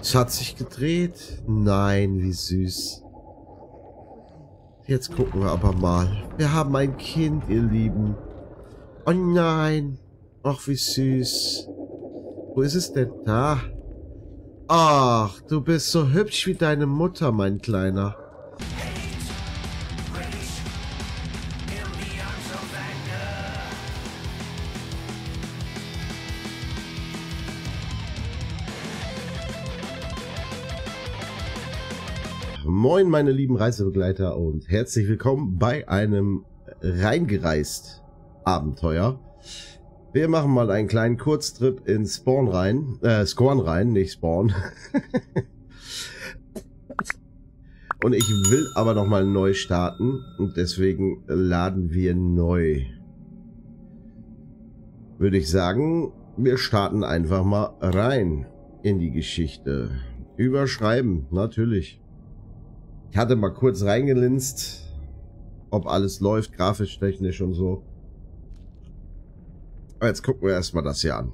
Es hat sich gedreht. Nein, wie süß. Jetzt gucken wir aber mal. Wir haben ein Kind, ihr Lieben. Oh nein. Ach, wie süß. Wo ist es denn? Da. Ach, du bist so hübsch wie deine Mutter, mein Kleiner. Moin, meine lieben Reisebegleiter und herzlich willkommen bei einem reingereist Abenteuer. Wir machen mal einen kleinen Kurztrip in Scorn rein. Und ich will aber nochmal neu starten und deswegen laden wir neu. Würde ich sagen, wir starten einfach mal rein in die Geschichte. Überschreiben, natürlich. Ich hatte mal kurz reingelinst, ob alles läuft, grafisch, technisch und so. Aber jetzt gucken wir erstmal das hier an.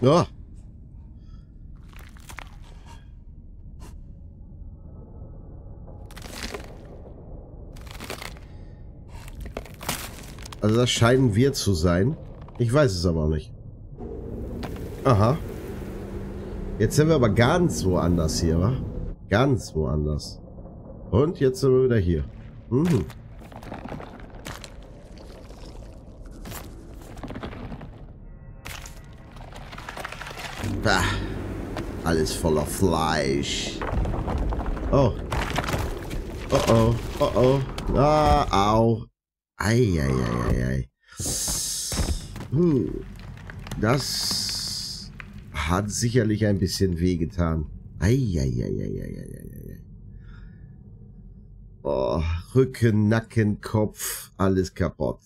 Ja. Also das scheinen wir zu sein. Ich weiß es aber nicht. Aha. Jetzt sind wir aber ganz woanders hier, wa? Ganz woanders. Und jetzt sind wir wieder hier. Mhm. Bah. Alles voller Fleisch. Oh. Oh oh. Oh oh. Ah, au. Eieieiei. Das hat sicherlich ein bisschen wehgetan. Eieieiei. Oh, Rücken, Nacken, Kopf, alles kaputt.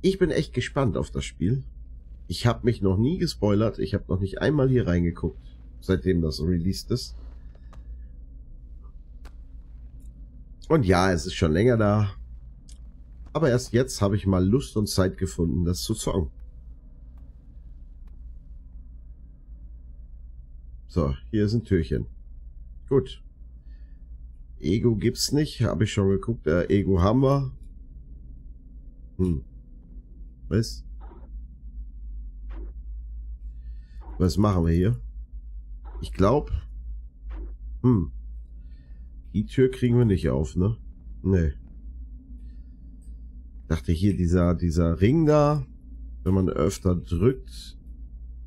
Ich bin echt gespannt auf das Spiel. Ich habe mich noch nie gespoilert. Ich habe noch nicht einmal hier reingeguckt, seitdem das released ist. Und ja, es ist schon länger da. Aber erst jetzt habe ich mal Lust und Zeit gefunden, das zu zocken. So, hier ist ein Türchen. Gut. Ego gibt's nicht, habe ich schon geguckt. Ego haben wir. Was? Was machen wir hier? Ich glaube, die Tür kriegen wir nicht auf, ne? Nee. Dachte hier, dieser Ring da, wenn man öfter drückt,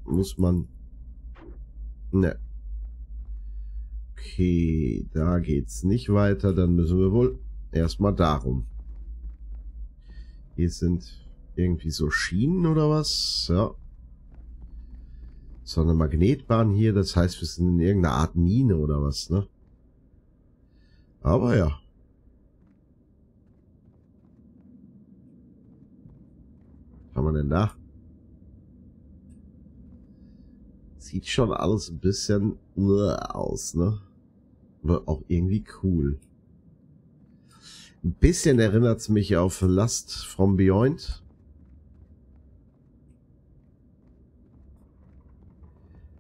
muss man... Ne. Okay, da geht's nicht weiter, dann müssen wir wohl erstmal darum. Hier sind irgendwie so Schienen oder was? Ja. So eine Magnetbahn hier, das heißt, wir sind in irgendeiner Art Mine oder was, ne? Aber ja. Was haben wir denn da? Sieht schon alles ein bisschen aus, ne? Aber auch irgendwie cool. Ein bisschen erinnert es mich auf Last from Beyond.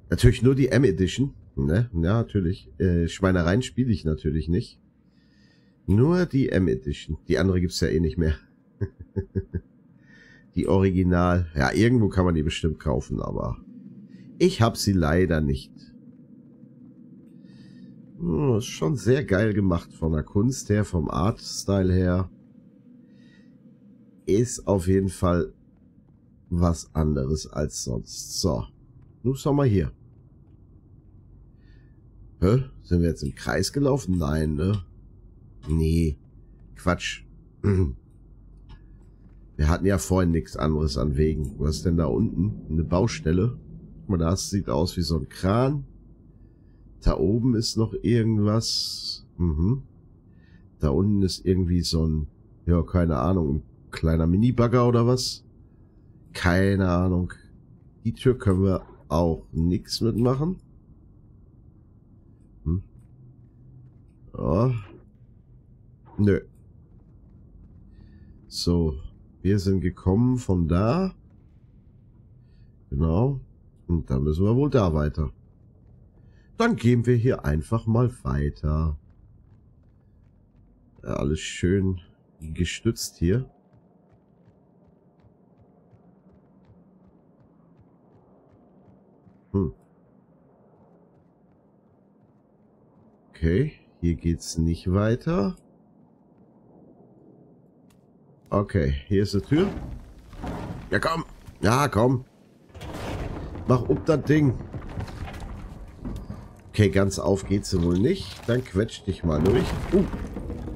Natürlich nur die M-Edition, ne? Ja, natürlich. Schweinereien spiele ich natürlich nicht. Nur die M-Edition. Die andere gibt's ja eh nicht mehr. Die Original. Ja, irgendwo kann man die bestimmt kaufen, aber ich habe sie leider nicht. Ist schon sehr geil gemacht von der Kunst her, vom Art-Style her. Ist auf jeden Fall was anderes als sonst. So. Nun schau mal hier. Hä? Sind wir jetzt im Kreis gelaufen? Nein, ne? Nee. Quatsch. Wir hatten ja vorhin nichts anderes an Wegen. Was ist denn da unten? Eine Baustelle. Guck mal, das sieht aus wie so ein Kran. Da oben ist noch irgendwas. Da unten ist irgendwie so ein... Ja, keine Ahnung. Ein kleiner Mini-Bagger oder was? Keine Ahnung. Die Tür können wir auch nichts mitmachen. Hm. Ja. Nö. So. Wir sind gekommen von da. Genau. Und dann müssen wir wohl da weiter. Dann gehen wir hier einfach mal weiter. Ja, alles schön gestützt hier. Hm. Okay, hier geht's nicht weiter. Okay, hier ist die Tür. Ja, komm. Ja, komm. Mach up das Ding. Okay, ganz auf geht's ja wohl nicht. Dann quetsch dich mal durch.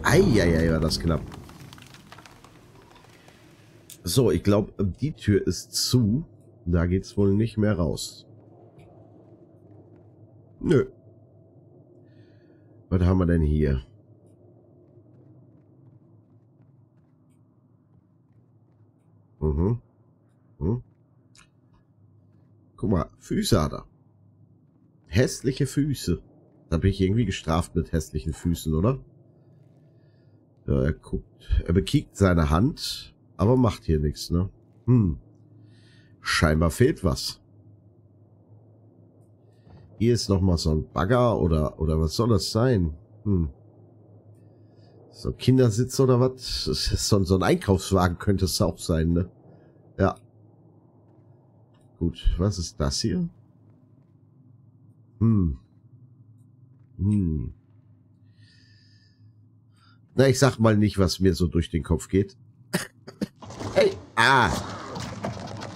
Eieiei, war das knapp. So, ich glaube, die Tür ist zu. Da geht's wohl nicht mehr raus. Nö. Was haben wir denn hier? Mhm. Mhm. Guck mal, Füße hat er. Hässliche Füße. Da bin ich irgendwie gestraft mit hässlichen Füßen, oder? Ja, er guckt. Er bekickt seine Hand, aber macht hier nichts, ne? Hm. Scheinbar fehlt was. Hier ist nochmal so ein Bagger oder was soll das sein? Hm. So ein Kindersitz oder was? So ein Einkaufswagen könnte es auch sein, ne? Ja. Gut, was ist das hier? Hm. Hm. Na, ich sag mal nicht, was mir so durch den Kopf geht. Hey, ah.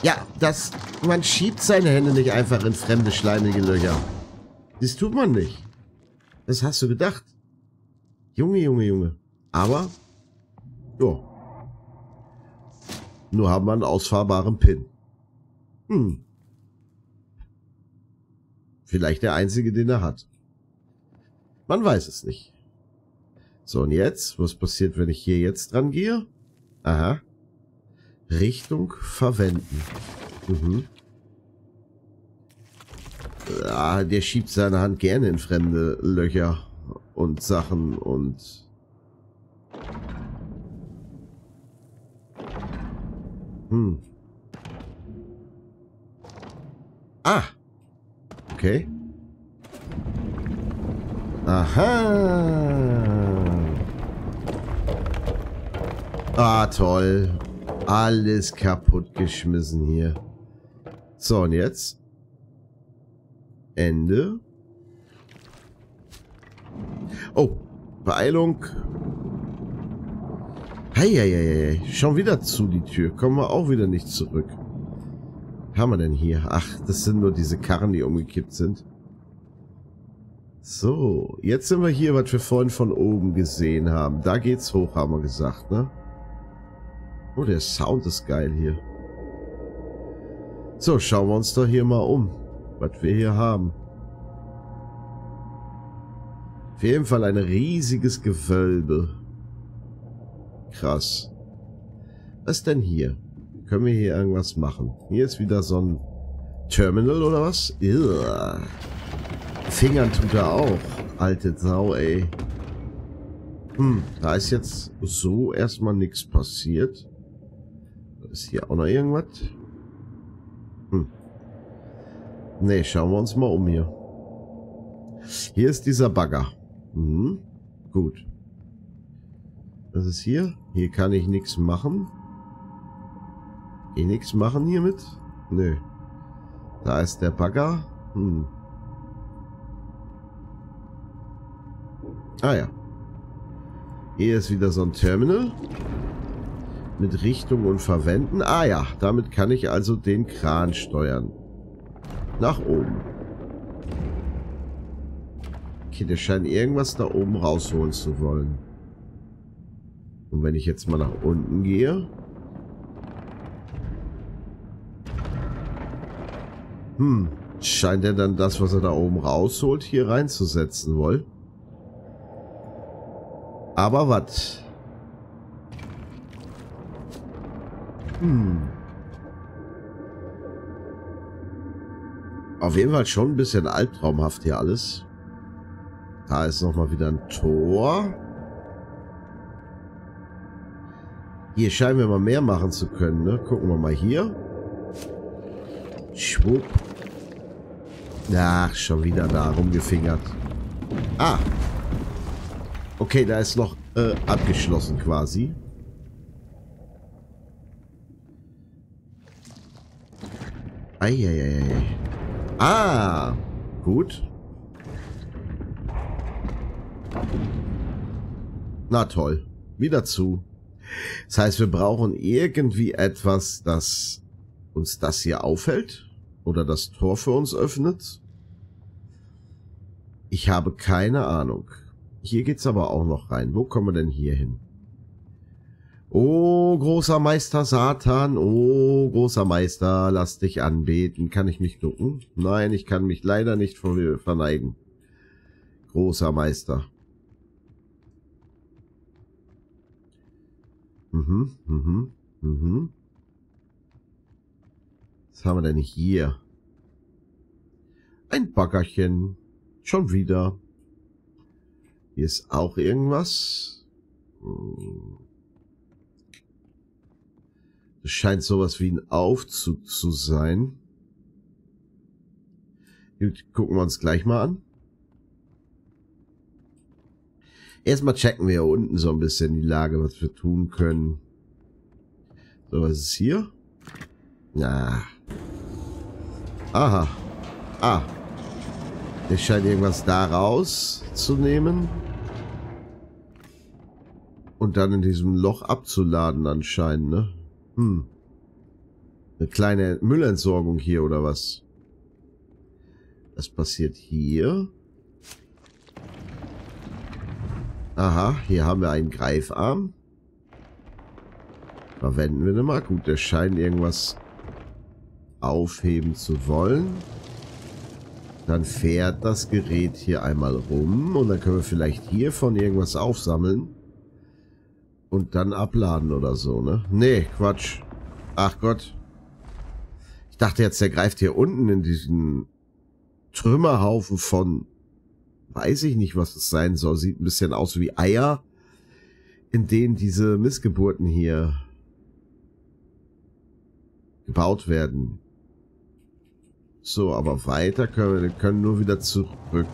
Ja, das... Man schiebt seine Hände nicht einfach in fremde, schleimige Löcher. Das tut man nicht. Das hast du gedacht. Junge, Junge, Junge. Aber... Jo. Nur haben wir einen ausfahrbaren Pin. Hm. Vielleicht der einzige, den er hat. Man weiß es nicht. So, und jetzt? Was passiert, wenn ich hier jetzt dran gehe? Aha. Richtung verwenden. Mhm. Ah, der schiebt seine Hand gerne in fremde Löcher und Sachen und... Hm. Ah! Okay. Aha! Ah, toll. Alles kaputt geschmissen hier. So, und jetzt? Ende. Oh, Beeilung. Heieiei, schon wieder zu die Tür. Kommen wir auch wieder nicht zurück. Haben wir denn hier? Ach, das sind nur diese Karren, die umgekippt sind. So, jetzt sind wir hier, was wir vorhin von oben gesehen haben. Da geht's hoch, haben wir gesagt, ne? Oh, der Sound ist geil hier. So, schauen wir uns doch hier mal um, was wir hier haben. Auf jeden Fall ein riesiges Gewölbe. Krass. Was denn hier? Können wir hier irgendwas machen? Hier ist wieder so ein Terminal oder was? Irr. Fingern tut er auch. Alte Sau, ey. Hm, da ist jetzt so erstmal nichts passiert. Ist hier auch noch irgendwas? Hm. Ne, schauen wir uns mal um hier. Hier ist dieser Bagger. Mhm. Gut. Was ist hier? Hier kann ich nichts machen. Eh nichts machen hiermit? Nö. Da ist der Bagger. Hm. Ah ja. Hier ist wieder so ein Terminal. Mit Richtung und Verwenden. Ah ja, damit kann ich also den Kran steuern. Nach oben. Okay, der scheint irgendwas da oben rausholen zu wollen. Und wenn ich jetzt mal nach unten gehe... Hm, scheint er dann das, was er da oben rausholt, hier reinzusetzen wollen. Aber was... Auf jeden Fall schon ein bisschen albtraumhaft hier alles. Da ist nochmal wieder ein Tor. Hier scheinen wir mal mehr machen zu können, ne? Gucken wir mal hier. Schwupp. Ach, schon wieder da rumgefingert. Ah. Okay, da ist noch abgeschlossen quasi. Eieiei. Ah. Gut. Na toll. Wieder zu. Das heißt, wir brauchen irgendwie etwas, das uns das hier aufhält oder das Tor für uns öffnet. Ich habe keine Ahnung. Hier geht's aber auch noch rein. Wo kommen wir denn hier hin? Oh, großer Meister Satan. Oh, großer Meister, lass dich anbeten. Kann ich mich ducken? Nein, ich kann mich leider nicht vor dir verneigen. Großer Meister. Was haben wir denn hier? Ein Baggerchen. Schon wieder. Hier ist auch irgendwas. Das scheint sowas wie ein Aufzug zu sein. Gut, gucken wir uns gleich mal an. Erstmal checken wir hier unten so ein bisschen die Lage, was wir tun können. So, was ist hier? Na. Aha. Ah. Der scheint irgendwas da rauszunehmen. Und dann in diesem Loch abzuladen anscheinend, ne? Hm. Eine kleine Müllentsorgung hier, oder was? Was passiert hier? Aha, hier haben wir einen Greifarm. Verwenden wir den mal. Gut, der scheint irgendwas aufheben zu wollen. Dann fährt das Gerät hier einmal rum. Und dann können wir vielleicht hiervon irgendwas aufsammeln. Und dann abladen oder so, ne? Nee, Quatsch. Ach Gott. Ich dachte jetzt, der greift hier unten in diesen Trümmerhaufen von... Weiß ich nicht, was es sein soll. Sieht ein bisschen aus wie Eier, in denen diese Missgeburten hier gebaut werden. So, aber weiter können nur wieder zurück.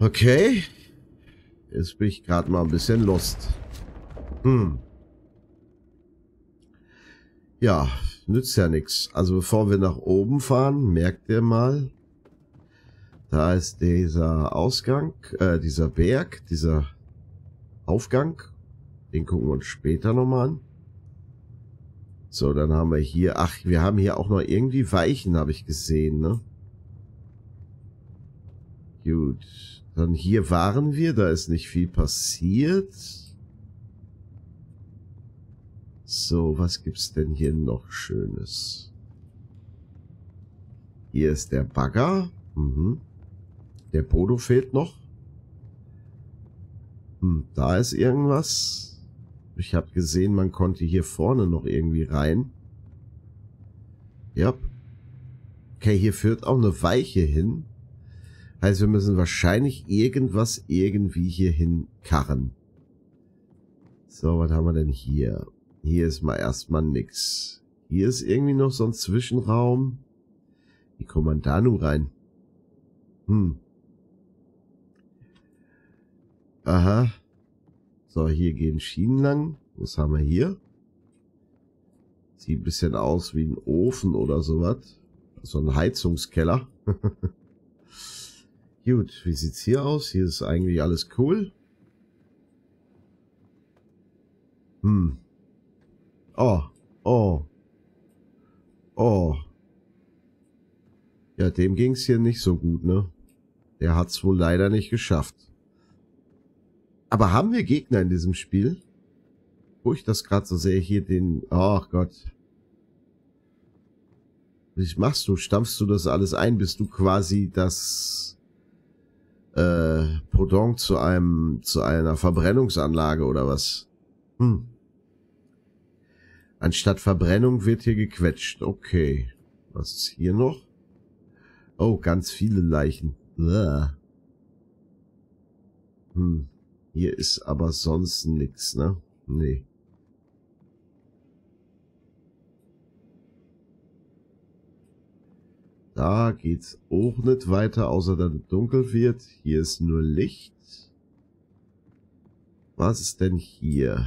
Okay. Jetzt bin ich gerade mal ein bisschen lost. Ja, nützt ja nichts. Also bevor wir nach oben fahren, merkt ihr mal, da ist dieser Ausgang, dieser Berg, dieser Aufgang. Den gucken wir uns später nochmal an. So, dann haben wir hier, ach, wir haben hier auch noch irgendwie Weichen, habe ich gesehen, ne? Gut, dann hier waren wir, da ist nicht viel passiert. So, was gibt's denn hier noch Schönes? Hier ist der Bagger. Mhm. Der Bodo fehlt noch. Da ist irgendwas. Ich habe gesehen, man konnte hier vorne noch irgendwie rein. Ja. Okay, hier führt auch eine Weiche hin. Heißt, wir müssen wahrscheinlich irgendwas irgendwie hier hin karren. So, was haben wir denn hier? Hier ist mal erstmal nix. Hier ist irgendwie noch so ein Zwischenraum. Wie kommt man da nun rein? Aha. So, hier gehen Schienen lang. Was haben wir hier? Sieht ein bisschen aus wie ein Ofen oder sowas. So ein Heizungskeller. Gut, wie sieht's hier aus? Hier ist eigentlich alles cool. Oh, oh. Oh. Ja, dem ging's hier nicht so gut, ne? Der hat's wohl leider nicht geschafft. Aber haben wir Gegner in diesem Spiel? Wo ich das gerade so sehe, hier den... Ach Gott. Was machst du? Stampfst du das alles ein? Bist du quasi das Pendant zu einer Verbrennungsanlage oder was? Anstatt Verbrennung wird hier gequetscht. Okay. Was ist hier noch? Oh, ganz viele Leichen. Hm. Hier ist aber sonst nichts, ne? Nee. Da geht's auch nicht weiter, außer dass es dunkel wird. Hier ist nur Licht. Was ist denn hier?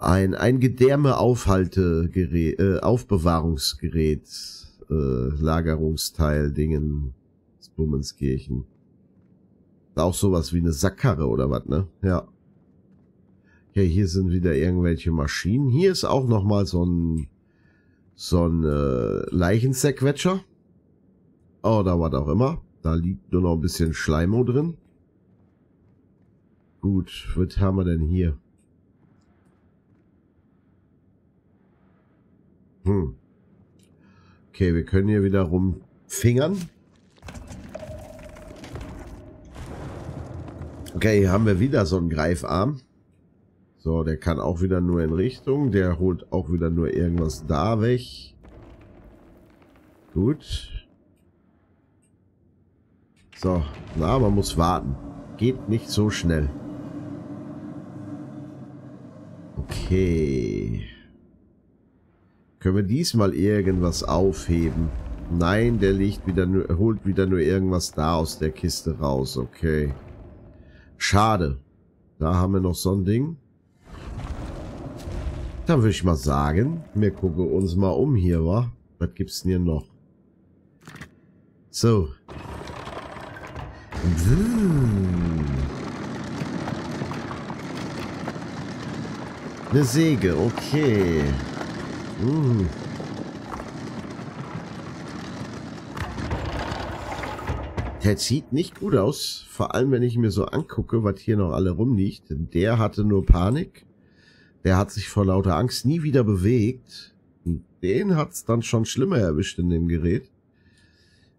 Ein Gedärme-Aufhaltegerät, Aufbewahrungsgerät, Lagerungsteil, Dingen, Bummenskirchen. Auch sowas wie eine Sackkarre oder was, ne? Ja. Ja, hier sind wieder irgendwelche Maschinen. Hier ist auch nochmal so ein Leichenzerquetscher. Oder was auch immer. Da liegt nur noch ein bisschen Schleimo drin. Gut, was haben wir denn hier? Okay, wir können hier wieder rumfingern. Okay, hier haben wir wieder so einen Greifarm. So, der kann auch wieder nur in Richtung. Der holt auch wieder nur irgendwas da weg. Gut. So, na, man muss warten. Geht nicht so schnell. Okay. Können wir diesmal irgendwas aufheben? Nein, der liegt wieder nur, holt wieder nur irgendwas da aus der Kiste raus. Okay. Schade. Da haben wir noch so ein Ding. Dann würde ich mal sagen, wir gucken uns mal um hier, wa? Was gibt's denn hier noch? So. Eine Säge, okay. Der sieht nicht gut aus. Vor allem, wenn ich mir so angucke, was hier noch alle rumliegt. Der hatte nur Panik. Der hat sich vor lauter Angst nie wieder bewegt. Den hat's dann schon schlimmer erwischt in dem Gerät.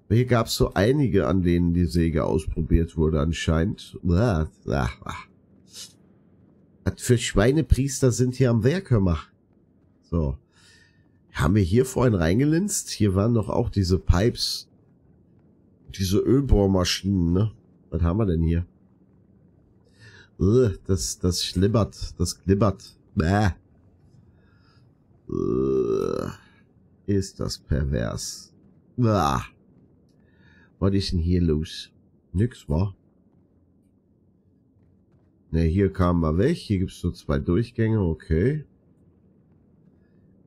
Aber hier gab's so einige, an denen die Säge ausprobiert wurde anscheinend. Was für Schweinepriester sind hier am Werk, hör mal. So. Haben wir hier vorhin reingelinst? Hier waren doch auch diese Pipes. Diese Ölbohrmaschinen, ne? Was haben wir denn hier? Das schlimmert. Das glibbert. Bäh. Ist das pervers. Bäh. Was ist denn hier los? Nix, wa? Ne, hier kamen wir weg. Hier gibt's so zwei Durchgänge. Okay.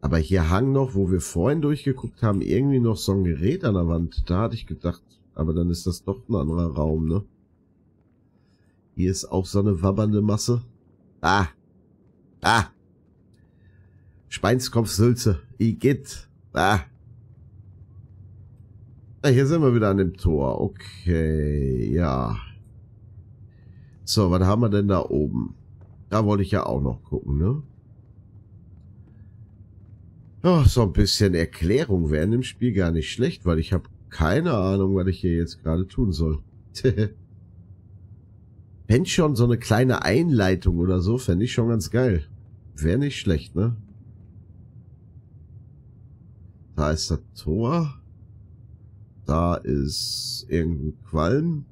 Aber hier hang noch, wo wir vorhin durchgeguckt haben, irgendwie noch so ein Gerät an der Wand. Da hatte ich gedacht... Aber dann ist das doch ein anderer Raum, ne? Hier ist auch so eine wabbernde Masse. Schweinskopfsülze. Igitt. Hier sind wir wieder an dem Tor. Okay, ja. So, was haben wir denn da oben? Da wollte ich ja auch noch gucken, ne? Ja, so ein bisschen Erklärung wäre in dem Spiel gar nicht schlecht, weil ich habe keine Ahnung, was ich hier jetzt gerade tun soll. Wenn schon so eine kleine Einleitung oder so, fände ich schon ganz geil. Wäre nicht schlecht, ne? Da ist das Tor. Da ist irgendwo Qualm.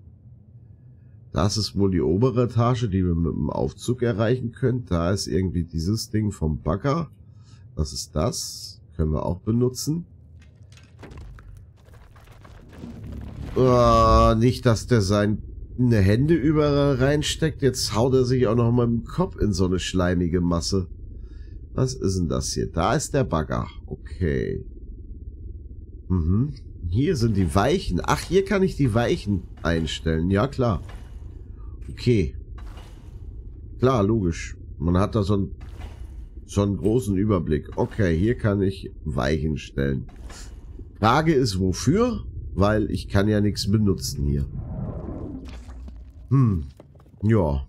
Das ist wohl die obere Etage, die wir mit dem Aufzug erreichen können. Da ist irgendwie dieses Ding vom Bagger. Das ist das. Können wir auch benutzen. Oh, nicht, dass der seine Hände überall reinsteckt. Jetzt haut er sich auch noch mal im Kopf in so eine schleimige Masse. Was ist denn das hier? Da ist der Bagger. Okay. Hier sind die Weichen. Ach, hier kann ich die Weichen einstellen. Ja, klar. Okay. Klar, logisch. Man hat da so einen großen Überblick. Okay, hier kann ich Weichen stellen. Frage ist, wofür? Weil ich kann ja nichts benutzen hier. Ja.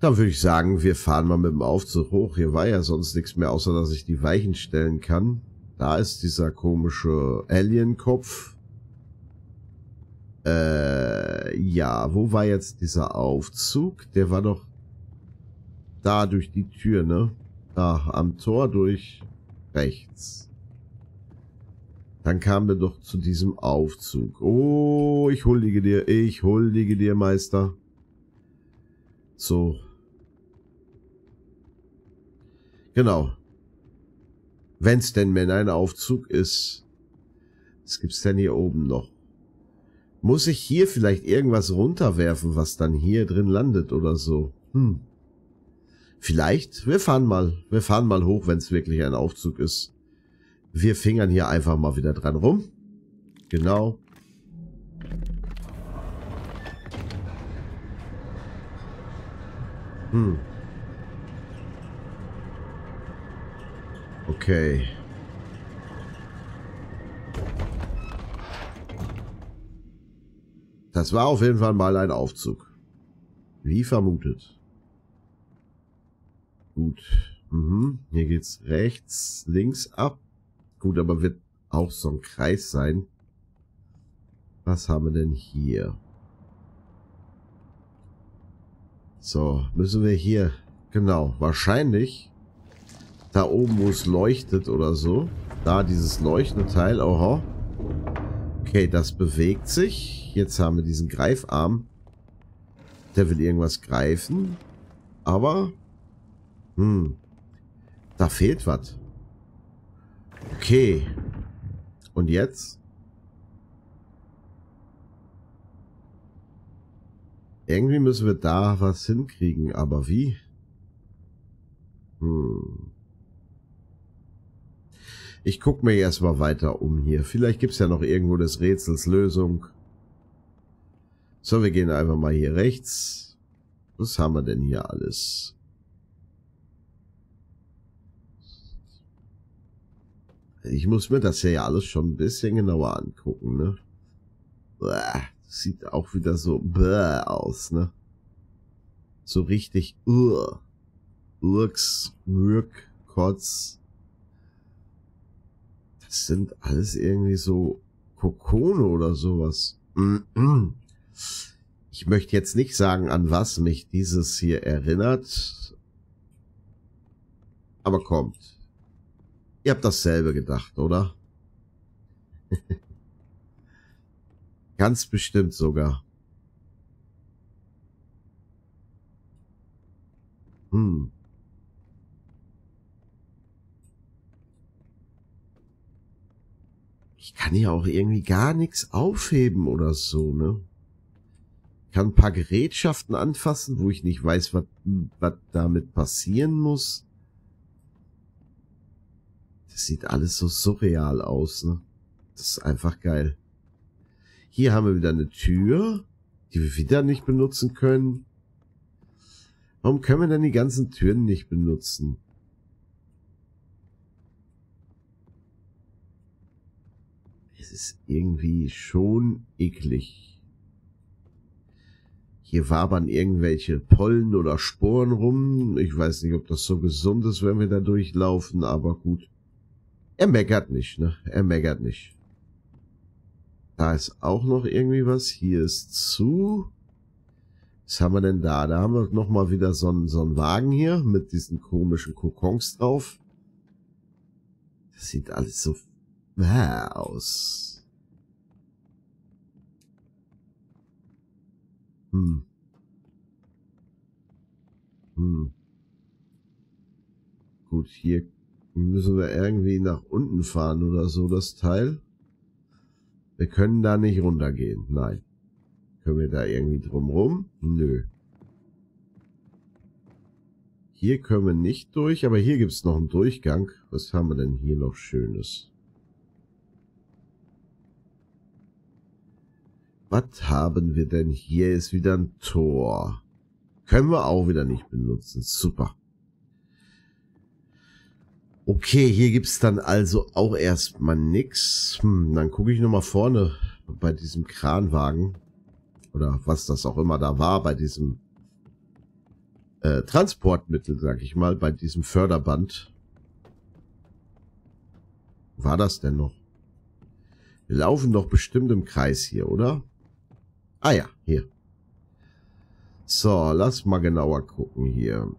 Dann würde ich sagen, wir fahren mal mit dem Aufzug hoch. Hier war ja sonst nichts mehr, außer dass ich die Weichen stellen kann. Da ist dieser komische Alien-Kopf. Ja, wo war jetzt dieser Aufzug? Der war doch Da durch die Tür, ne? Da am Tor durch rechts. Dann kamen wir doch zu diesem Aufzug. Oh, ich huldige dir, Meister. So. Genau. Wenn es denn mehr ein Aufzug ist. Was gibt es denn hier oben noch? Muss ich hier vielleicht irgendwas runterwerfen, was dann hier drin landet oder so? Hm. Vielleicht. Wir fahren mal hoch, wenn es wirklich ein Aufzug ist. Wir fingern hier einfach mal wieder dran rum. Genau. Hm. Okay. Das war auf jeden Fall mal ein Aufzug. Wie vermutet. Gut. Mhm. Hier geht's rechts, links ab. Gut, aber wird auch so ein Kreis sein. Was haben wir denn hier? So, müssen wir hier... Genau, wahrscheinlich... Da oben, wo es leuchtet oder so. Da dieses leuchtende Teil. Oho. Okay, das bewegt sich. Jetzt haben wir diesen Greifarm. Der will irgendwas greifen. Aber... Hm. Da fehlt was. Okay. Und jetzt? Irgendwie müssen wir da was hinkriegen. Aber wie? Hm. Ich gucke mir erstmal weiter um hier. Vielleicht gibt es ja noch irgendwo des Rätsels Lösung. So, wir gehen einfach mal hier rechts. Was haben wir denn hier alles? Ich muss mir das hier ja alles schon ein bisschen genauer angucken, ne? Das sieht auch wieder so aus, ne? So richtig Urks, Mürk, Kotz. Sind alles irgendwie so Kokone oder sowas. Ich möchte jetzt nicht sagen, an was mich dieses hier erinnert. Aber kommt. Ihr habt dasselbe gedacht, oder? Ganz bestimmt sogar. Hm. Ich kann hier auch irgendwie gar nichts aufheben oder so, ne? Ich kann ein paar Gerätschaften anfassen, wo ich nicht weiß, was damit passieren muss. Das sieht alles so surreal aus, ne? Das ist einfach geil. Hier haben wir wieder eine Tür, die wir wieder nicht benutzen können. Warum können wir denn die ganzen Türen nicht benutzen? Es ist irgendwie schon eklig. Hier wabern irgendwelche Pollen oder Sporen rum. Ich weiß nicht, ob das so gesund ist, wenn wir da durchlaufen, aber gut. Er meckert nicht, ne? Er meckert nicht. Da ist auch noch irgendwie was. Hier ist zu. Was haben wir denn da? Da haben wir nochmal wieder so einen Wagen hier mit diesen komischen Kokons drauf. Das sieht alles so... aus. Hm. Hm. Gut, hier müssen wir irgendwie nach unten fahren oder so, das Teil. Wir können da nicht runtergehen, nein. Können wir da irgendwie drumrum? Nö. Hier können wir nicht durch, aber hier gibt es noch einen Durchgang. Was haben wir denn hier noch Schönes? Was haben wir denn? Hier ist wieder ein Tor. Können wir auch wieder nicht benutzen. Super. Okay, hier gibt es dann also auch erstmal nichts. Hm, dann gucke ich nochmal vorne bei diesem Kranwagen. Oder was das auch immer da war, bei diesem Transportmittel, sag ich mal, bei diesem Förderband. Wo war das denn noch? Wir laufen doch bestimmt im Kreis hier, oder? Ah ja, hier. So, lass mal genauer gucken hier.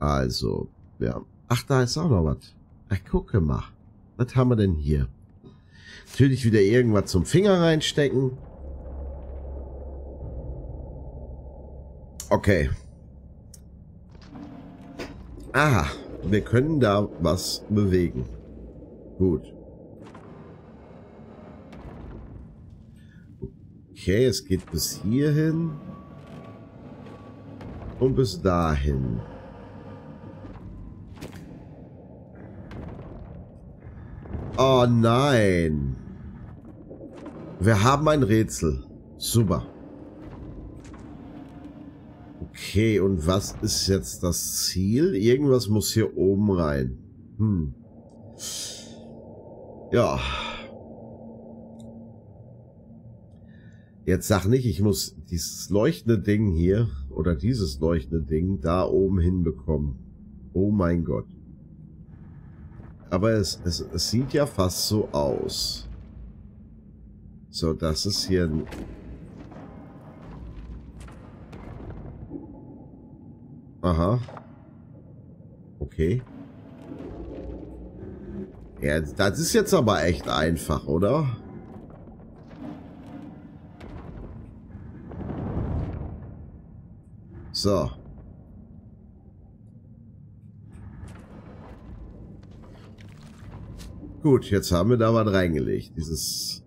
Also, ja. Ach, da ist auch noch was. Ach, gucke mal. Was haben wir denn hier? Natürlich wieder irgendwas zum Finger reinstecken. Okay. Aha, wir können da was bewegen. Gut. Okay, es geht bis hierhin. Und bis dahin. Oh nein. Wir haben ein Rätsel. Super. Okay, und was ist jetzt das Ziel? Irgendwas muss hier oben rein. Hm. Ja. Jetzt sag nicht, ich muss dieses leuchtende Ding hier oder dieses leuchtende Ding da oben hinbekommen. Oh mein Gott. Aber es sieht ja fast so aus. So, das ist hier ein... Aha. Okay. Ja, das ist jetzt aber echt einfach, oder? So. Gut, jetzt haben wir da was reingelegt. Dieses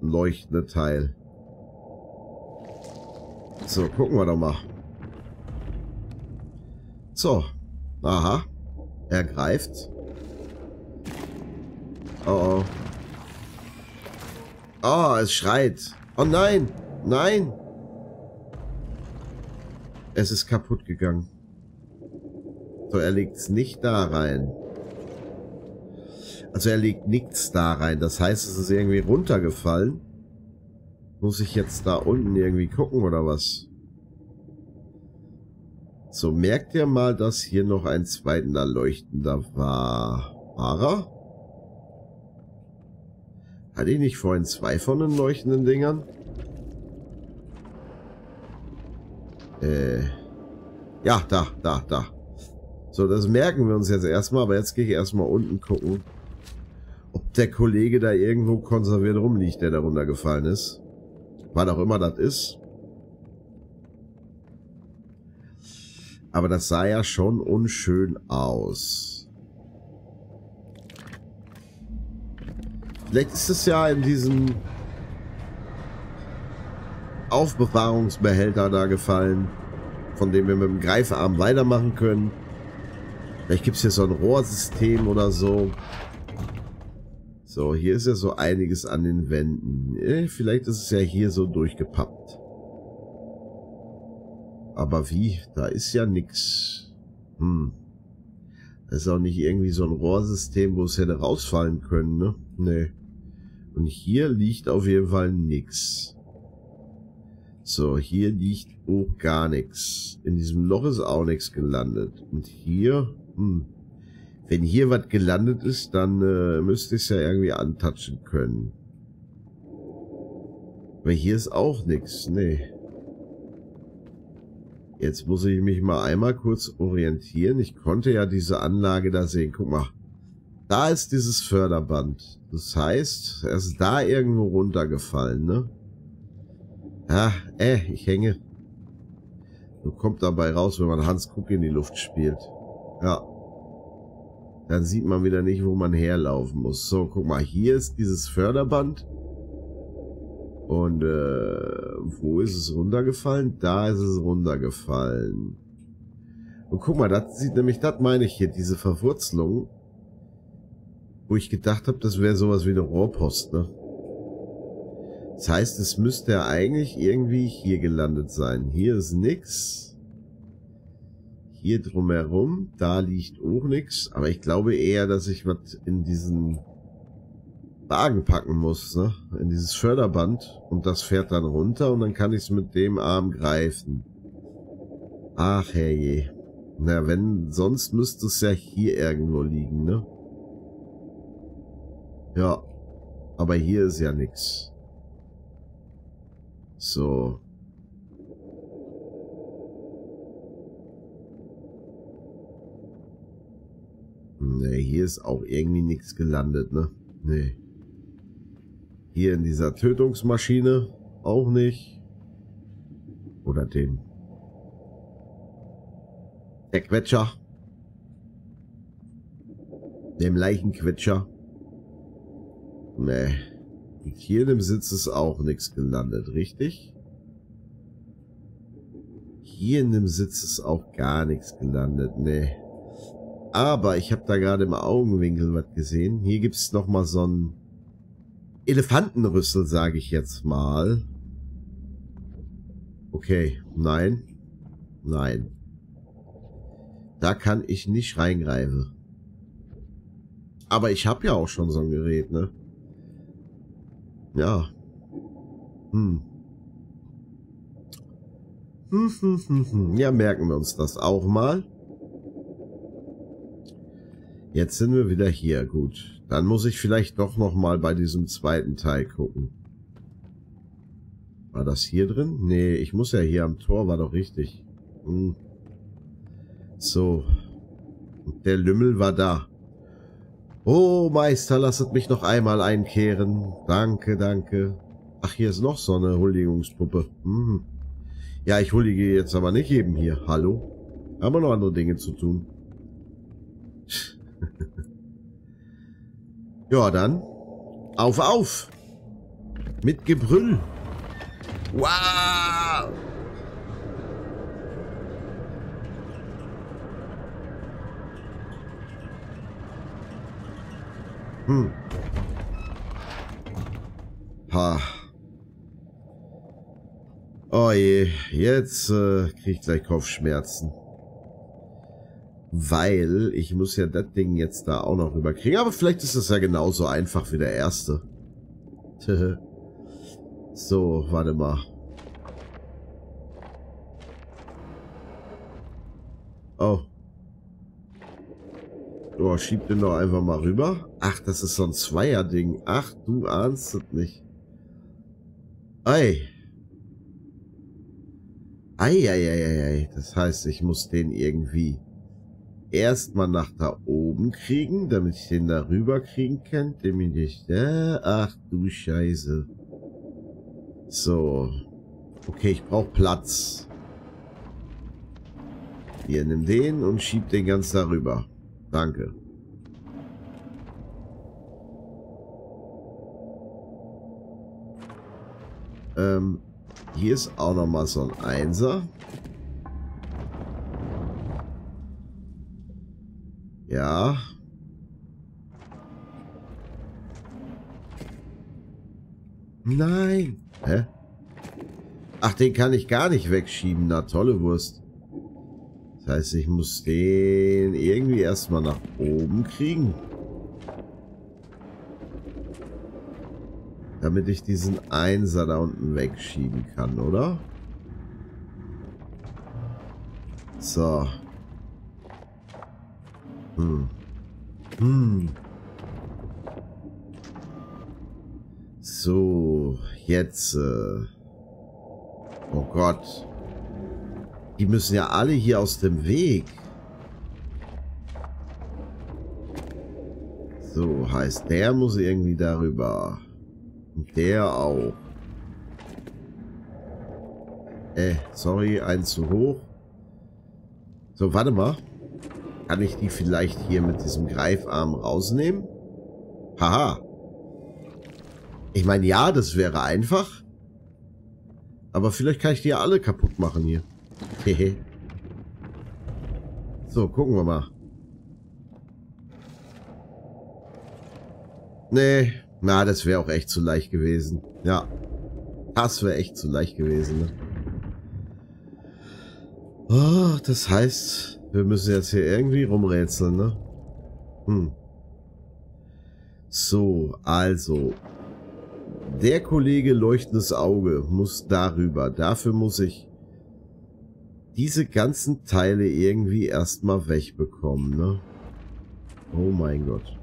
leuchtende Teil. So, gucken wir doch mal. So. Aha. Er greift. Oh, oh. Oh, es schreit. Oh nein. Nein. Es ist kaputt gegangen. So, er legt es nicht da rein. Also er legt nichts da rein. Das heißt, es ist irgendwie runtergefallen. Muss ich jetzt da unten irgendwie gucken oder was? So, merkt ihr mal, dass hier noch ein zweiter Leuchtender war. War er? Hatte ich nicht vorhin zwei von den leuchtenden Dingern? Ja, da. So, das merken wir uns jetzt erstmal, aber jetzt gehe ich erstmal unten gucken, ob der Kollege da irgendwo konserviert rumliegt, der da runtergefallen ist. Was auch immer das ist. Aber das sah ja schon unschön aus. Vielleicht ist es ja in diesem Aufbewahrungsbehälter da gefallen, von dem wir mit dem Greifarm weitermachen können. Vielleicht gibt es hier so ein Rohrsystem oder so. So, hier ist ja so einiges an den Wänden. Vielleicht ist es ja hier so durchgepappt. Aber wie? Da ist ja nichts. Hm. Das ist auch nicht irgendwie so ein Rohrsystem, wo es hätte rausfallen können, ne? Nee. Und hier liegt auf jeden Fall nichts. So, hier liegt auch gar nichts. In diesem Loch ist auch nichts gelandet. Und hier, hm. Wenn hier was gelandet ist, dann müsste ich es ja irgendwie antatschen können. Aber hier ist auch nichts, nee. Jetzt muss ich mich mal einmal kurz orientieren. Ich konnte ja diese Anlage da sehen. Guck mal. Da ist dieses Förderband. Das heißt, er ist da irgendwo runtergefallen, ne? Ah, ich hänge. So kommt dabei raus, wenn man Hans Kuck in die Luft spielt. Ja. Dann sieht man wieder nicht, wo man herlaufen muss. So, guck mal. Hier ist dieses Förderband. Und wo ist es runtergefallen? Da ist es runtergefallen. Und guck mal, das sieht nämlich, das meine ich hier, diese Verwurzelung, wo ich gedacht habe, das wäre sowas wie eine Rohrpost, ne? Das heißt, es müsste ja eigentlich irgendwie hier gelandet sein. Hier ist nix. Hier drumherum, da liegt auch nix. Aber ich glaube eher, dass ich was in diesen Wagen packen muss, ne? In dieses Förderband, und das fährt dann runter und dann kann ich es mit dem Arm greifen. Ach herrje. Na, wenn, sonst müsste es ja hier irgendwo liegen, ne? Ja, aber hier ist ja nichts. So. Ne, hier ist auch irgendwie nichts gelandet, ne? Ne. Hier in dieser Tötungsmaschine auch nicht. Oder dem der Quetscher. Dem Leichenquetscher. Ne. Hier in dem Sitz ist auch nichts gelandet, richtig? Hier in dem Sitz ist auch gar nichts gelandet, ne. Aber ich habe da gerade im Augenwinkel was gesehen. Hier gibt es nochmal so einen Elefantenrüssel, sage ich jetzt mal. Okay, nein. Nein. Da kann ich nicht reingreifen. Aber ich habe ja auch schon so ein Gerät, ne? Ja. Ja, merken wir uns das auch mal. Jetzt sind wir wieder hier. Gut. Dann muss ich vielleicht doch nochmal bei diesem zweiten Teil gucken. War das hier drin? Nee, ich muss ja hier am Tor. War doch richtig. Hm. So. Der Lümmel war da. Oh, Meister, lasset mich noch einmal einkehren. Danke, danke. Ach, hier ist noch so eine Huldigungspuppe. Hm. Ja, ich huldige jetzt aber nicht eben hier. Hallo? Haben wir noch andere Dinge zu tun? Ja, dann. Auf! Mit Gebrüll! Wow! Hm. Ha. Oh je, jetzt krieg ich gleich Kopfschmerzen. Weil ich muss ja das Ding jetzt da auch noch rüberkriegen. Aber vielleicht ist das ja genauso einfach wie der erste. So, warte mal. Oh. Oh, schieb den doch einfach mal rüber. Ach, das ist so ein Zweier-Ding. Ach, du ahnst es nicht. Ei. Ei, ei, ei, ei, ei. Das heißt, ich muss den irgendwie erstmal nach da oben kriegen, damit ich den da rüber kriegen kann, dem ich nicht. Ach du Scheiße. So. Okay, ich brauche Platz. Hier, nimm den und schieb den ganz da rüber. Danke. Hier ist auch nochmal so ein Einser. Ja. Nein. Hä? Ach, den kann ich gar nicht wegschieben. Na, tolle Wurst. Das heißt, ich muss den irgendwie erstmal nach oben kriegen. Damit ich diesen Einser da unten wegschieben kann, oder? So. Hm. Hm. So, jetzt. Oh Gott. Die müssen ja alle hier aus dem Weg. So, heißt, der muss irgendwie darüber. Und der auch. Sorry, eins zu hoch. So, warte mal. Kann ich die vielleicht hier mit diesem Greifarm rausnehmen? Haha. Ich meine, ja, das wäre einfach. Aber vielleicht kann ich die ja alle kaputt machen hier. Hehe. So, gucken wir mal. Nee. Na, das wäre auch echt zu leicht gewesen. Ja. Das wäre echt zu leicht gewesen, ne? Oh, das heißt, wir müssen jetzt hier irgendwie rumrätseln, ne? Hm. So, also. Der Kollege Leuchtendes Auge muss darüber. Dafür muss ich diese ganzen Teile irgendwie erstmal wegbekommen, ne? Oh mein Gott.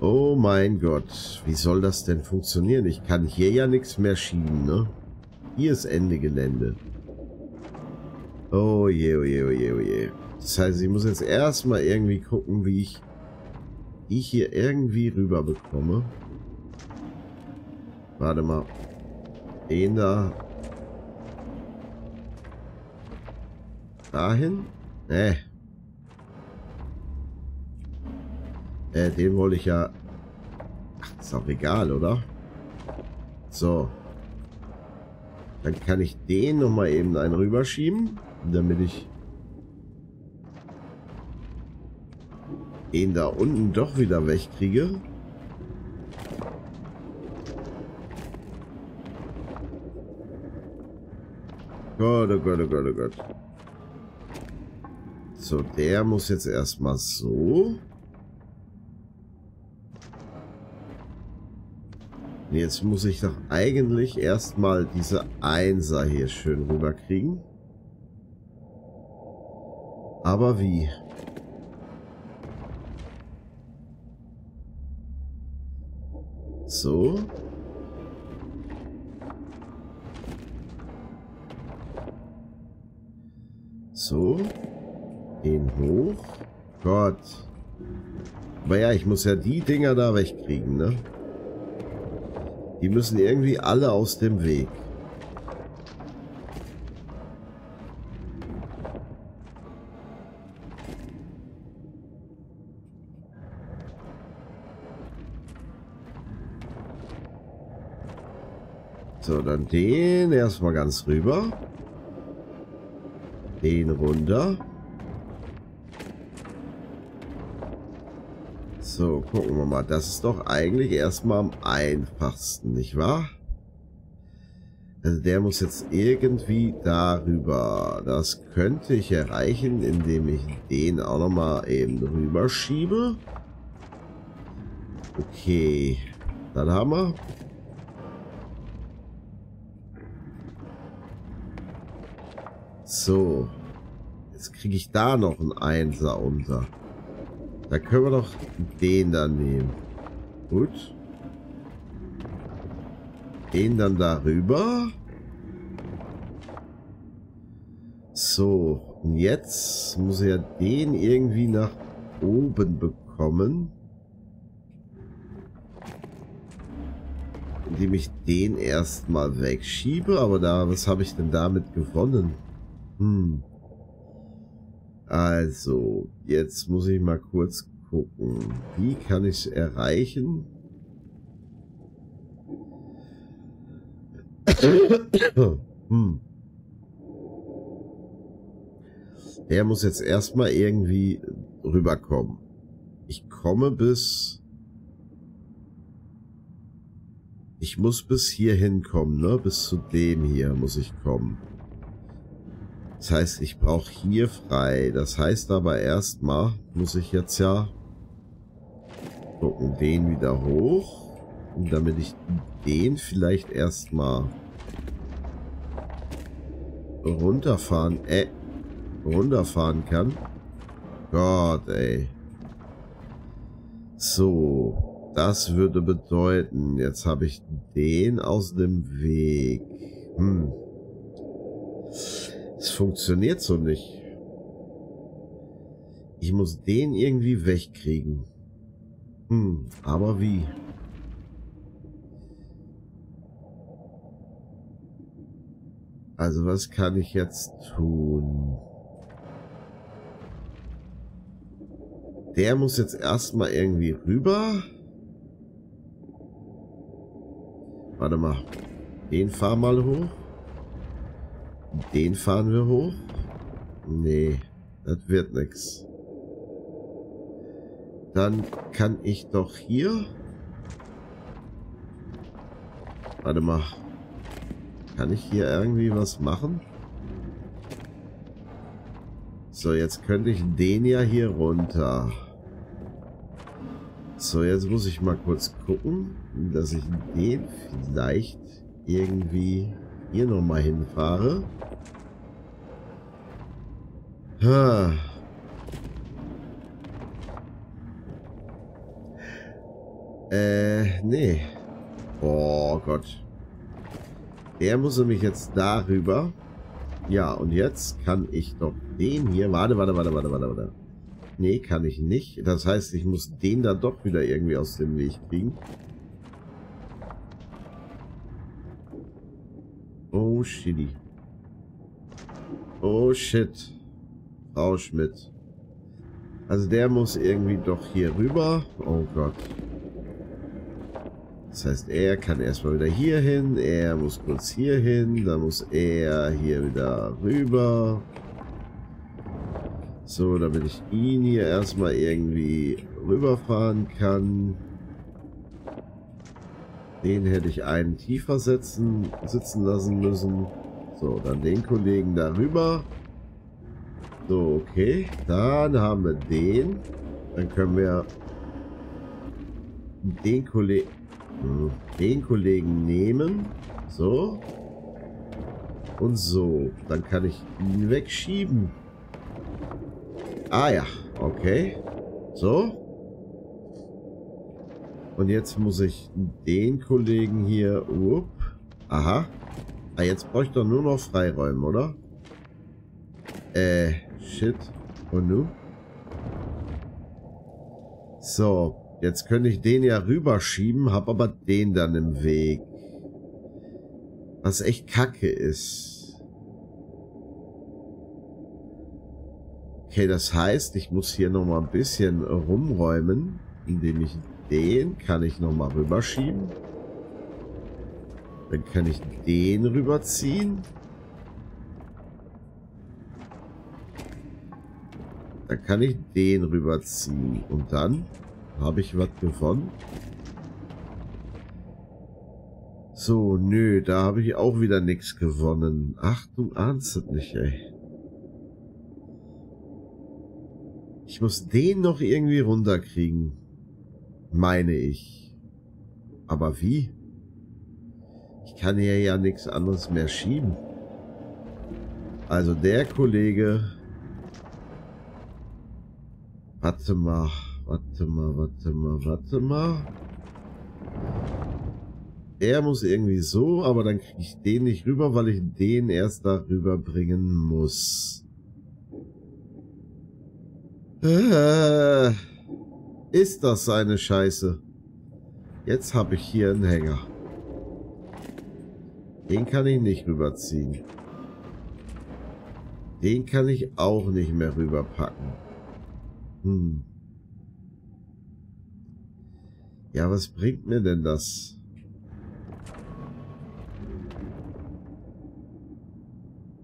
Oh mein Gott. Wie soll das denn funktionieren? Ich kann hier ja nichts mehr schieben, ne? Hier ist Ende Gelände. Oh je, oh je, oh je, oh je. Das heißt, ich muss jetzt erstmal irgendwie gucken, wie ich hier irgendwie rüber bekomme. Warte mal. Den da. Dahin? Ne. Den wollte ich ja... Ach, ist doch egal, oder? So. Dann kann ich den nochmal eben einen rüberschieben, damit ich den da unten doch wieder wegkriege. Gott, oh Gott, oh Gott, oh Gott. So, der muss jetzt erstmal so. Und jetzt muss ich doch eigentlich erstmal diese Einser hier schön rüberkriegen. Aber wie? So. So. Den hoch. Gott. Aber ja, ich muss ja die Dinger da wegkriegen, ne? Die müssen irgendwie alle aus dem Weg. So, dann den erstmal ganz rüber. Den runter. So, gucken wir mal. Das ist doch eigentlich erstmal am einfachsten, nicht wahr? Also der muss jetzt irgendwie darüber. Das könnte ich erreichen, indem ich den auch nochmal eben rüberschiebe. Okay, dann haben wir. So, jetzt kriege ich da noch einen Einser unter. Da können wir doch den dann nehmen. Gut. Den dann darüber. So. Und jetzt muss ich ja den irgendwie nach oben bekommen. Indem ich den erstmal wegschiebe. Aber da, was habe ich denn damit gewonnen? Hm. Also, jetzt muss ich mal kurz gucken. Wie kann ich es erreichen? Hm. Der muss jetzt erstmal irgendwie rüberkommen. Ich komme bis... Ich muss bis hier hinkommen, ne? Bis zu dem hier muss ich kommen. Das heißt, ich brauche hier frei. Das heißt aber erstmal, muss ich jetzt ja gucken, den wieder hoch. Und damit ich den vielleicht erstmal runterfahren kann. Gott, ey. So, das würde bedeuten, jetzt habe ich den aus dem Weg. Hm. Es funktioniert so nicht. Ich muss den irgendwie wegkriegen. Hm, aber wie? Also was kann ich jetzt tun? Der muss jetzt erstmal irgendwie rüber. Warte mal. Den fahr mal hoch. Den fahren wir hoch? Nee, das wird nichts. Dann kann ich doch hier... Warte mal. Kann ich hier irgendwie was machen? So, jetzt könnte ich den ja hier runter. So, jetzt muss ich mal kurz gucken, dass ich den vielleicht irgendwie... hier nochmal hinfahre. Ha. Nee. Oh Gott. Der muss nämlich jetzt darüber. Ja, und jetzt kann ich doch den hier... Warte. Nee, kann ich nicht. Das heißt, ich muss den da doch wieder irgendwie aus dem Weg kriegen. Oh, shitty. Oh, shit. Frau Schmidt. Also der muss irgendwie doch hier rüber. Oh Gott. Das heißt, er kann erstmal wieder hier hin. Er muss kurz hier hin. Dann muss er hier wieder rüber. So, damit ich ihn hier erstmal irgendwie rüberfahren kann. Den hätte ich einen tiefer sitzen lassen müssen. So, dann den Kollegen darüber. So, okay. Dann haben wir den. Dann können wir den Kollegen nehmen. So. Und so. Dann kann ich ihn wegschieben. Ah ja. Okay. So. Und jetzt muss ich den Kollegen hier... aha. Ah, jetzt brauche ich doch nur noch Freiräume, oder? Shit. Und nun? So. Jetzt könnte ich den ja rüberschieben, habe aber den dann im Weg. Was echt kacke ist. Okay, das heißt, ich muss hier nochmal ein bisschen rumräumen, indem ich... Den kann ich nochmal rüberschieben. Dann kann ich den rüberziehen. Dann kann ich den rüberziehen. Und dann habe ich was gewonnen. So, nö, da habe ich auch wieder nichts gewonnen. Ach, du ahnst es nicht, ey. Ich muss den noch irgendwie runterkriegen. Meine ich. Aber wie? Ich kann hier ja nichts anderes mehr schieben. Also der Kollege... Warte mal. Er muss irgendwie so, aber dann kriege ich den nicht rüber, weil ich den erst darüber bringen muss. Ist das seine Scheiße? Jetzt habe ich hier einen Hänger. Den kann ich nicht rüberziehen. Den kann ich auch nicht mehr rüberpacken. Hm. Ja, was bringt mir denn das?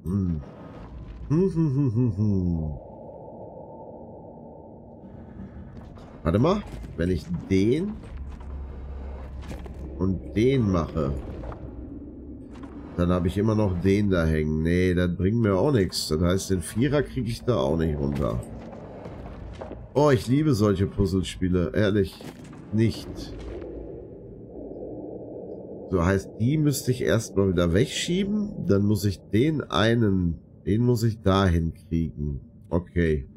Hm. Warte mal, wenn ich den und den mache, dann habe ich immer noch den da hängen. Nee, das bringt mir auch nichts. Das heißt, den Vierer kriege ich da auch nicht runter. Oh, ich liebe solche Puzzlespiele. Ehrlich, nicht. So heißt, die müsste ich erstmal wieder wegschieben. Dann muss ich den einen, den muss ich da hinkriegen. Okay.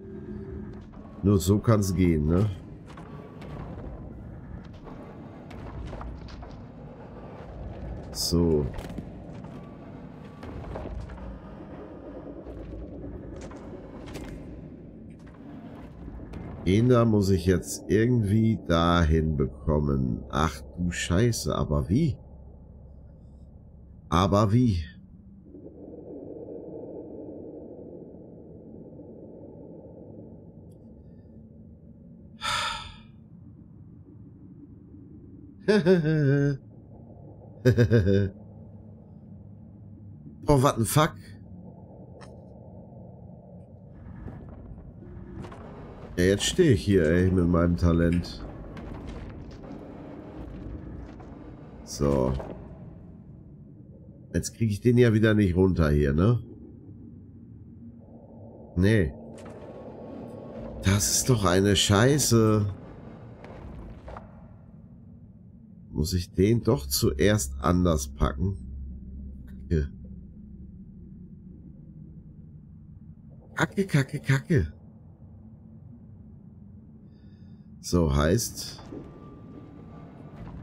Nur so kann es gehen, ne? So. Den da muss ich jetzt irgendwie dahin bekommen. Ach du Scheiße, aber wie? Aber wie? Oh, what the fuck? Ja, jetzt stehe ich hier, ey, mit meinem Talent. So. Jetzt kriege ich den ja wieder nicht runter hier, ne? Nee. Das ist doch eine Scheiße. Muss ich den doch zuerst anders packen? Kacke. So heißt,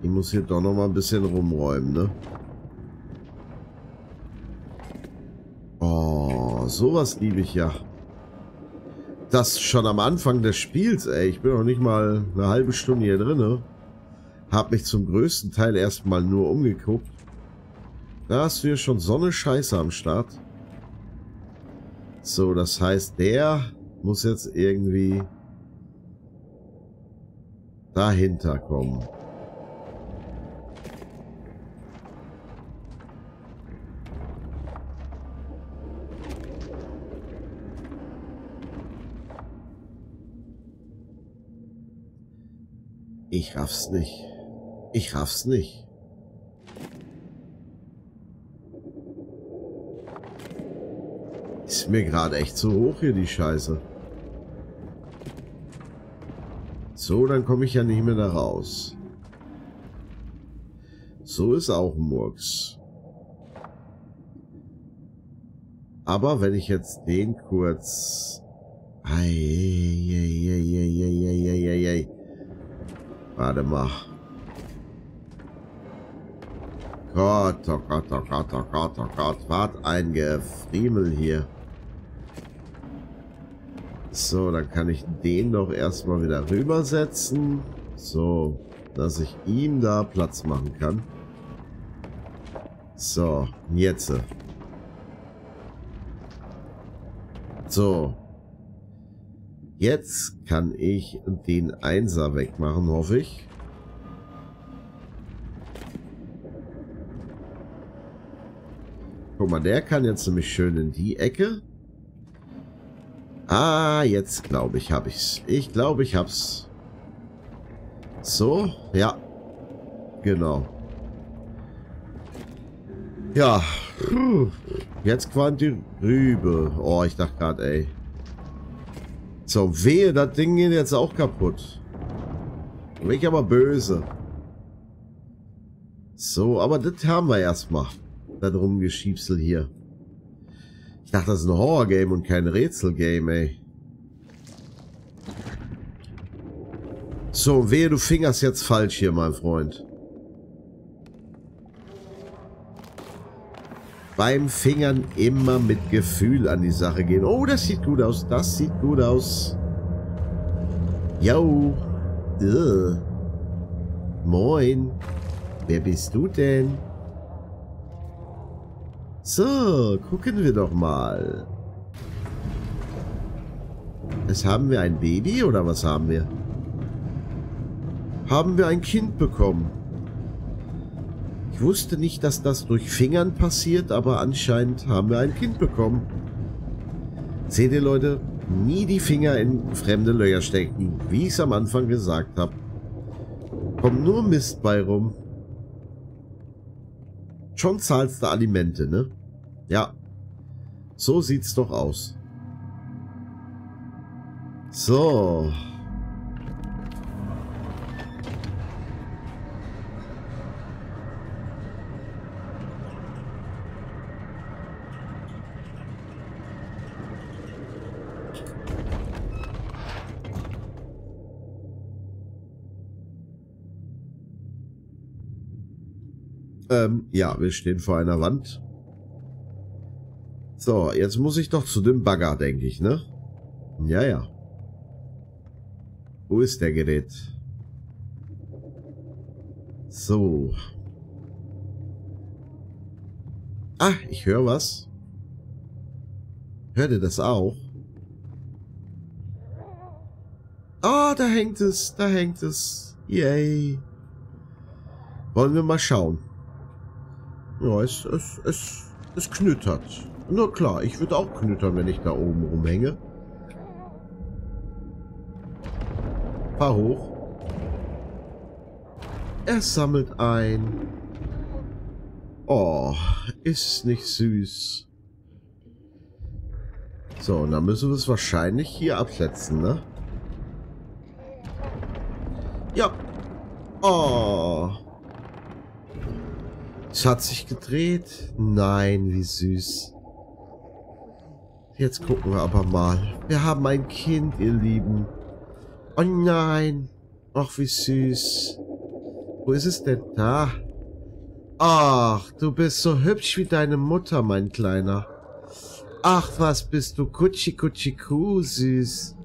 ich muss hier doch noch mal ein bisschen rumräumen, ne? Oh. Oh, sowas liebe ich ja. Das schon am Anfang des Spiels, ey. Ich bin noch nicht mal eine halbe Stunde hier drin. Hab mich zum größten Teil erstmal nur umgeguckt. Da hast du hier schon so eine Scheiße am Start. So, das heißt, der muss jetzt irgendwie dahinter kommen. Ich raff's nicht. Ich raff's nicht. Ist mir gerade echt zu hoch hier, die Scheiße. So, dann komme ich ja nicht mehr da raus. So ist auch ein Murks. Aber wenn ich jetzt den kurz... Eieieiei. Warte mal. Gott, oh Gott, oh Gott, oh Gott, oh Gott. Wart ein Gefriemel hier. So, dann kann ich den doch erstmal wieder rübersetzen. So, dass ich ihm da Platz machen kann. So, jetzt. So. Jetzt kann ich den Einser wegmachen, hoffe ich. Guck mal, der kann jetzt nämlich schön in die Ecke. Ah, jetzt glaube ich, habe ich's. Ich glaube, ich hab's. So, ja. Genau. Ja. Jetzt quant die Rübe. Oh, ich dachte gerade, ey. So, wehe, das Ding geht jetzt auch kaputt. Bin ich aber böse. So, aber das haben wir erstmal. Da drum Geschiebsel hier. Ich dachte, das ist ein Horror-Game und kein Rätsel-Game, ey. So, wehe, du fingerst jetzt falsch hier, mein Freund. Beim Fingern immer mit Gefühl an die Sache gehen. Oh, das sieht gut aus. Das sieht gut aus. Yo. Moin. Wer bist du denn? So, gucken wir doch mal. Jetzt haben wir ein Baby oder was haben wir? Haben wir ein Kind bekommen? Ich wusste nicht, dass das durch Fingern passiert, aber anscheinend haben wir ein Kind bekommen. Seht ihr, Leute? Nie die Finger in fremde Löcher stecken, wie ich es am Anfang gesagt habe. Kommt nur Mist bei rum. Schon zahlst du Alimente, ne? Ja. So sieht's doch aus. So. Ja, wir stehen vor einer Wand. So, jetzt muss ich doch zu dem Bagger, denke ich, ne? Ja, ja. Wo ist der Gerät? So. Ah, ich höre was. Hört ihr das auch? Ah, da hängt es, da hängt es. Yay. Wollen wir mal schauen. Ja, es knittert. Na klar, ich würde auch knittern, wenn ich da oben rumhänge. Fahr hoch. Er sammelt ein. Oh, ist nicht süß. So, und dann müssen wir es wahrscheinlich hier absetzen, ne? Ja. Oh. Es hat sich gedreht. Nein, wie süß. Jetzt gucken wir aber mal. Wir haben ein Kind, ihr Lieben. Oh nein. Ach, wie süß. Wo ist es denn da? Ach, du bist so hübsch wie deine Mutter, mein Kleiner. Ach, was bist du? Kutschi-Kutschi-Kuh, süß.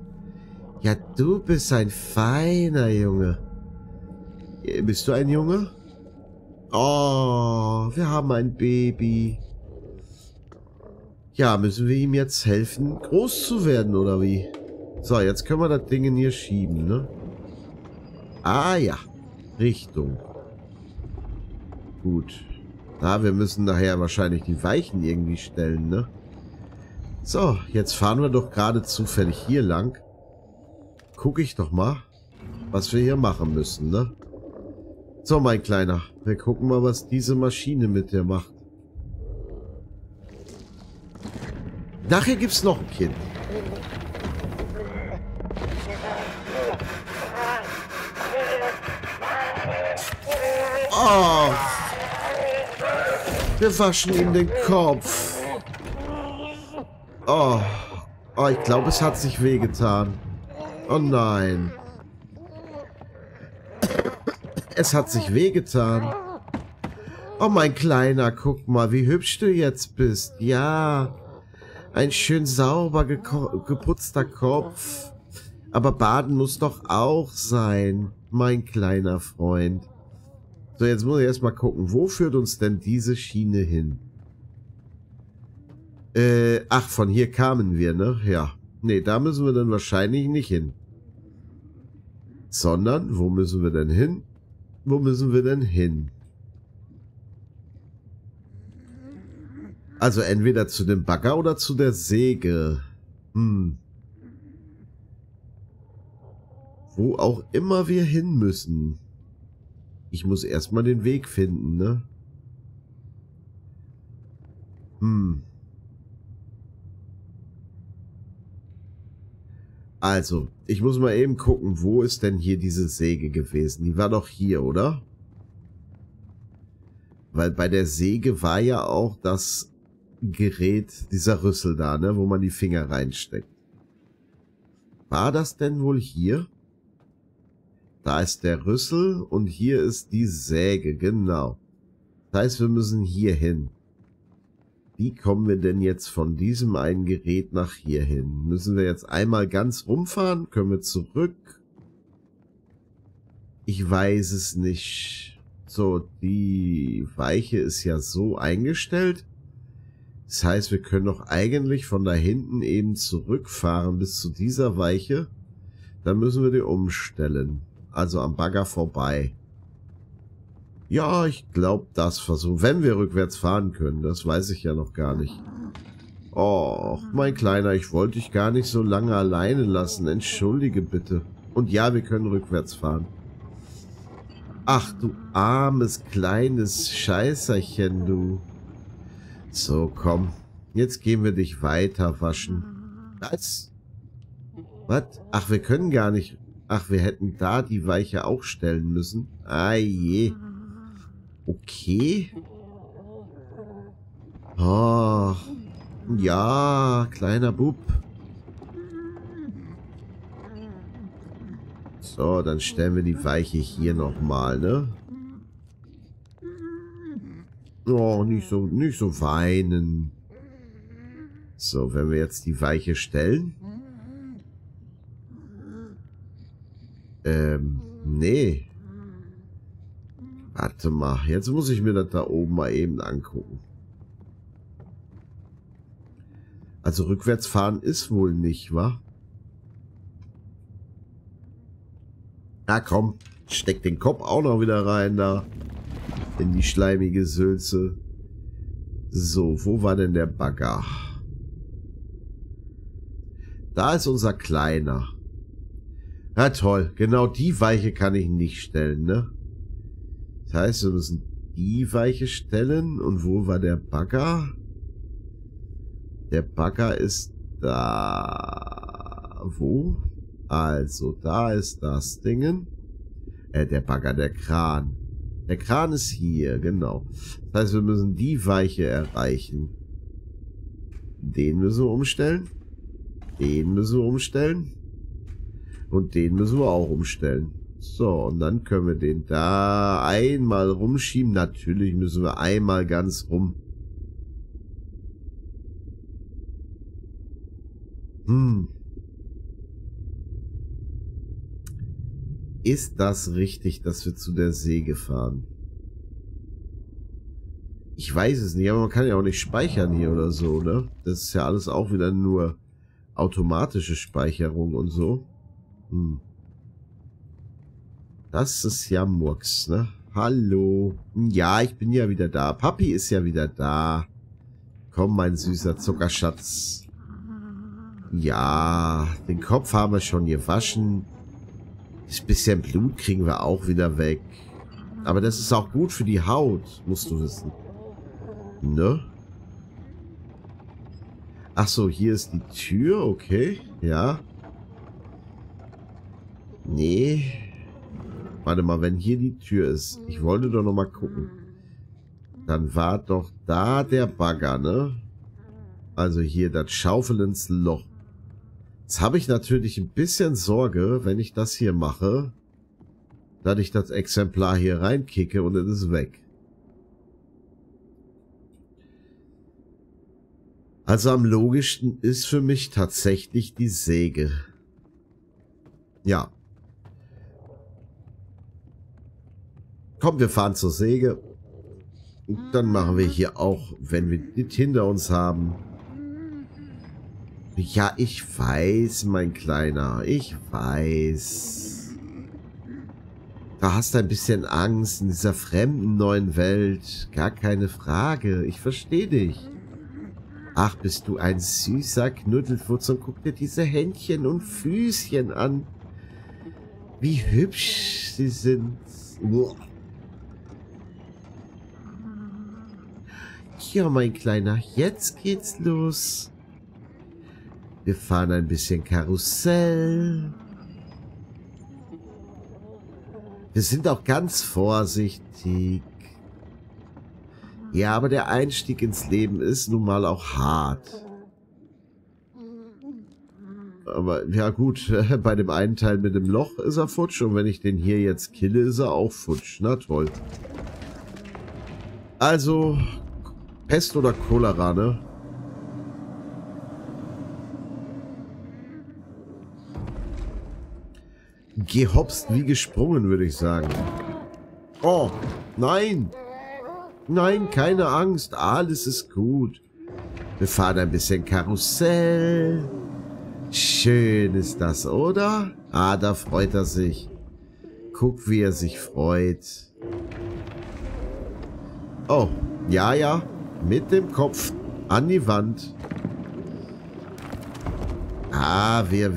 Ja, du bist ein feiner Junge. Bist du ein Junge? Oh, wir haben ein Baby. Ja, müssen wir ihm jetzt helfen, groß zu werden, oder wie? So, jetzt können wir das Ding in hier schieben, ne? Ah, ja. Richtung. Gut. Na, wir müssen nachher wahrscheinlich die Weichen irgendwie stellen, ne? So, jetzt fahren wir doch gerade zufällig hier lang. Guck ich doch mal, was wir hier machen müssen, ne? So, mein Kleiner, wir gucken mal, was diese Maschine mit dir macht. Nachher gibt's noch ein Kind. Oh. Wir waschen ihm den Kopf. Oh. Oh, ich glaube, es hat sich wehgetan. Oh nein. Es hat sich wehgetan. Oh, mein Kleiner, guck mal, wie hübsch du jetzt bist. Ja. Ein schön sauber geputzter Kopf. Aber baden muss doch auch sein, mein kleiner Freund. So, jetzt muss ich erstmal gucken, wo führt uns denn diese Schiene hin? Ach, von hier kamen wir, ne? Ja. Nee, da müssen wir dann wahrscheinlich nicht hin. Sondern, wo müssen wir denn hin? Wo müssen wir denn hin? Also entweder zu dem Bagger oder zu der Säge. Hm. Wo auch immer wir hin müssen. Ich muss erstmal den Weg finden, ne? Hm. Also, ich muss mal eben gucken, wo ist denn hier diese Säge gewesen? Die war doch hier, oder? Weil bei der Säge war ja auch das Gerät, dieser Rüssel da, ne, wo man die Finger reinsteckt. War das denn wohl hier? Da ist der Rüssel und hier ist die Säge, genau. Das heißt, wir müssen hier hin. Wie kommen wir denn jetzt von diesem einen Gerät nach hier hin? Müssen wir jetzt einmal ganz rumfahren? Können wir zurück? Ich weiß es nicht. So, die Weiche ist ja so eingestellt. Das heißt, wir können doch eigentlich von da hinten eben zurückfahren bis zu dieser Weiche. Dann müssen wir die umstellen. Also am Bagger vorbei. Ja, ich glaube, das versuchen. Wenn wir rückwärts fahren können, das weiß ich ja noch gar nicht. Och, mein Kleiner, ich wollte dich gar nicht so lange alleine lassen. Entschuldige bitte. Und ja, wir können rückwärts fahren. Ach, du armes, kleines Scheißerchen, du. So, komm. Jetzt gehen wir dich weiter waschen. Was? Was? Ach, wir können gar nicht... Ach, wir hätten da die Weiche auch stellen müssen. Ah je. Okay. Oh. Ja, kleiner Bub. So, dann stellen wir die Weiche hier nochmal, ne? Oh, nicht so weinen. So, wenn wir jetzt die Weiche stellen... Nee. Warte mal, jetzt muss ich mir das da oben mal eben angucken. Also rückwärts fahren ist wohl nicht, wa? Na komm, steck den Kopf auch noch wieder rein da. In die schleimige Sülze. So, wo war denn der Bagger? Da ist unser Kleiner. Na toll, genau die Weiche kann ich nicht stellen, ne? Das heißt, wir müssen die Weiche stellen. Und wo war der Bagger? Der Bagger ist da. Wo? Also, da ist das Ding. Der Bagger, der Kran. Der Kran ist hier, genau. Das heißt, wir müssen die Weiche erreichen. Den müssen wir umstellen. Den müssen wir umstellen. Und den müssen wir auch umstellen. So, und dann können wir den da einmal rumschieben. Natürlich müssen wir einmal ganz rum. Ist das richtig, dass wir zu der Säge fahren? Ich weiß es nicht, aber man kann ja auch nicht speichern hier oder so, ne? Das ist ja alles auch wieder nur automatische Speicherung und so. Das ist ja Murks, ne? Hallo. Ja, ich bin ja wieder da. Papi ist ja wieder da. Komm, mein süßer Zuckerschatz. Ja, den Kopf haben wir schon gewaschen. Das bisschen Blut kriegen wir auch wieder weg. Aber das ist auch gut für die Haut, musst du wissen. Ne? Ach so, hier ist die Tür, okay. Ja. Nee. Warte mal, wenn hier die Tür ist. Ich wollte doch nochmal gucken. Dann war doch da der Bagger, ne? Also hier, das Schaufel ins Loch. Jetzt habe ich natürlich ein bisschen Sorge, wenn ich das hier mache, dass ich das Exemplar hier reinkicke und es ist weg. Also am logischsten ist für mich tatsächlich die Säge. Ja. Komm, wir fahren zur Säge. Und dann machen wir hier auch, wenn wir das hinter uns haben. Ja, ich weiß, mein Kleiner. Ich weiß. Da hast du ein bisschen Angst in dieser fremden neuen Welt. Gar keine Frage. Ich verstehe dich. Ach, bist du ein süßer Knuddelfutz und guck dir diese Händchen und Füßchen an. Wie hübsch sie sind. Uah. Ja, mein Kleiner, jetzt geht's los. Wir fahren ein bisschen Karussell. Wir sind auch ganz vorsichtig. Ja, aber der Einstieg ins Leben ist nun mal auch hart. Aber, ja gut, bei dem einen Teil mit dem Loch ist er futsch. Und wenn ich den hier jetzt kille, ist er auch futsch. Na toll. Also, Pest oder Cholera, ne? Gehopst wie gesprungen, würde ich sagen. Oh, nein. Nein, keine Angst. Alles ist gut. Wir fahren ein bisschen Karussell. Schön ist das, oder? Ah, da freut er sich. Guck, wie er sich freut. Oh, ja, ja. Mit dem Kopf an die Wand. Ah, wir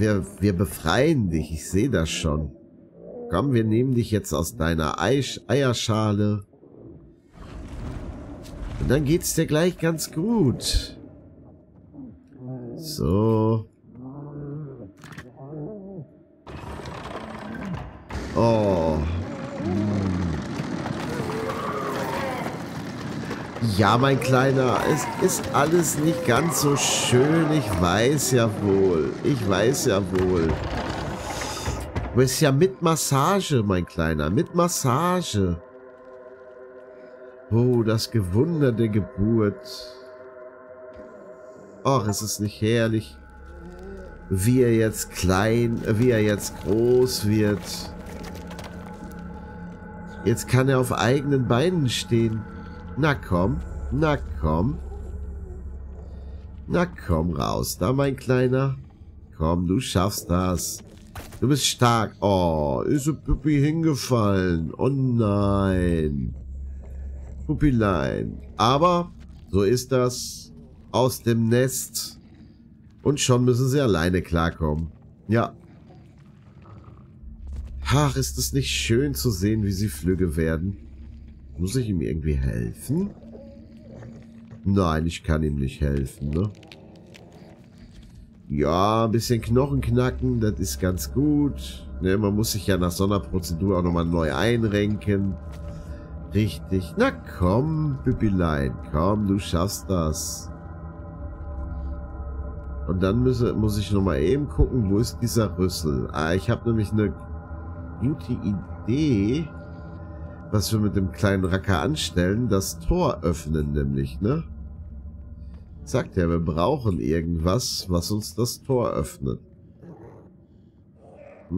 befreien dich. Ich sehe das schon. Komm, wir nehmen dich jetzt aus deiner Eierschale. Und dann geht's dir gleich ganz gut. So. Oh. Ja, mein Kleiner, es ist alles nicht ganz so schön. Ich weiß ja wohl. Ich weiß ja wohl. Du bist ja mit Massage, mein Kleiner. Mit Massage. Oh, das Gewunder der Geburt. Och, es ist nicht herrlich, wie er jetzt groß wird. Jetzt kann er auf eigenen Beinen stehen. Na komm, na komm. Na komm raus, da mein Kleiner. Komm, du schaffst das. Du bist stark. Oh, ist ein Puppi hingefallen. Oh nein. Puppilein. Aber so ist das. Aus dem Nest. Und schon müssen sie alleine klarkommen. Ja. Ach, ist es nicht schön zu sehen, wie sie flügge werden. Muss ich ihm irgendwie helfen? Nein, ich kann ihm nicht helfen, ne? Ja, ein bisschen Knochen knacken, das ist ganz gut. Ne, man muss sich ja nach so einer Prozedur auch nochmal neu einrenken. Richtig. Na komm, Püppilein, komm, du schaffst das. Und dann muss ich nochmal eben gucken, wo ist dieser Rüssel? Ah, ich habe nämlich eine gute Idee, was wir mit dem kleinen Racker anstellen. Das Tor öffnen nämlich, ne? Sagt ja, wir brauchen irgendwas, was uns das Tor öffnet.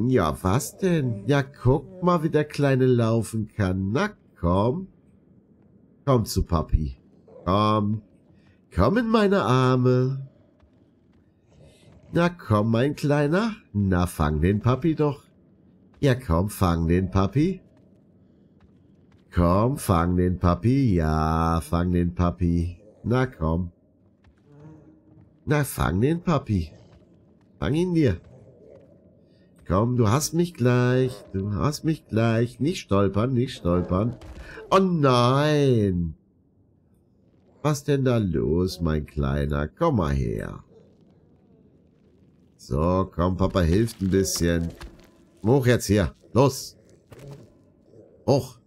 Ja, was denn? Ja, guck mal, wie der Kleine laufen kann. Na, komm. Komm zu Papi. Komm. Komm in meine Arme. Na, komm, mein Kleiner. Na, fang den Papi doch. Ja, komm, fang den Papi. Komm, fang den Papi. Ja, fang den Papi. Na, komm. Na, fang den Papi. Fang ihn dir. Komm, du hast mich gleich. Du hast mich gleich. Nicht stolpern, nicht stolpern. Oh nein! Was denn da los, mein Kleiner? Komm mal her. So, komm, Papa hilft ein bisschen. Hoch jetzt hier. Los. Hoch.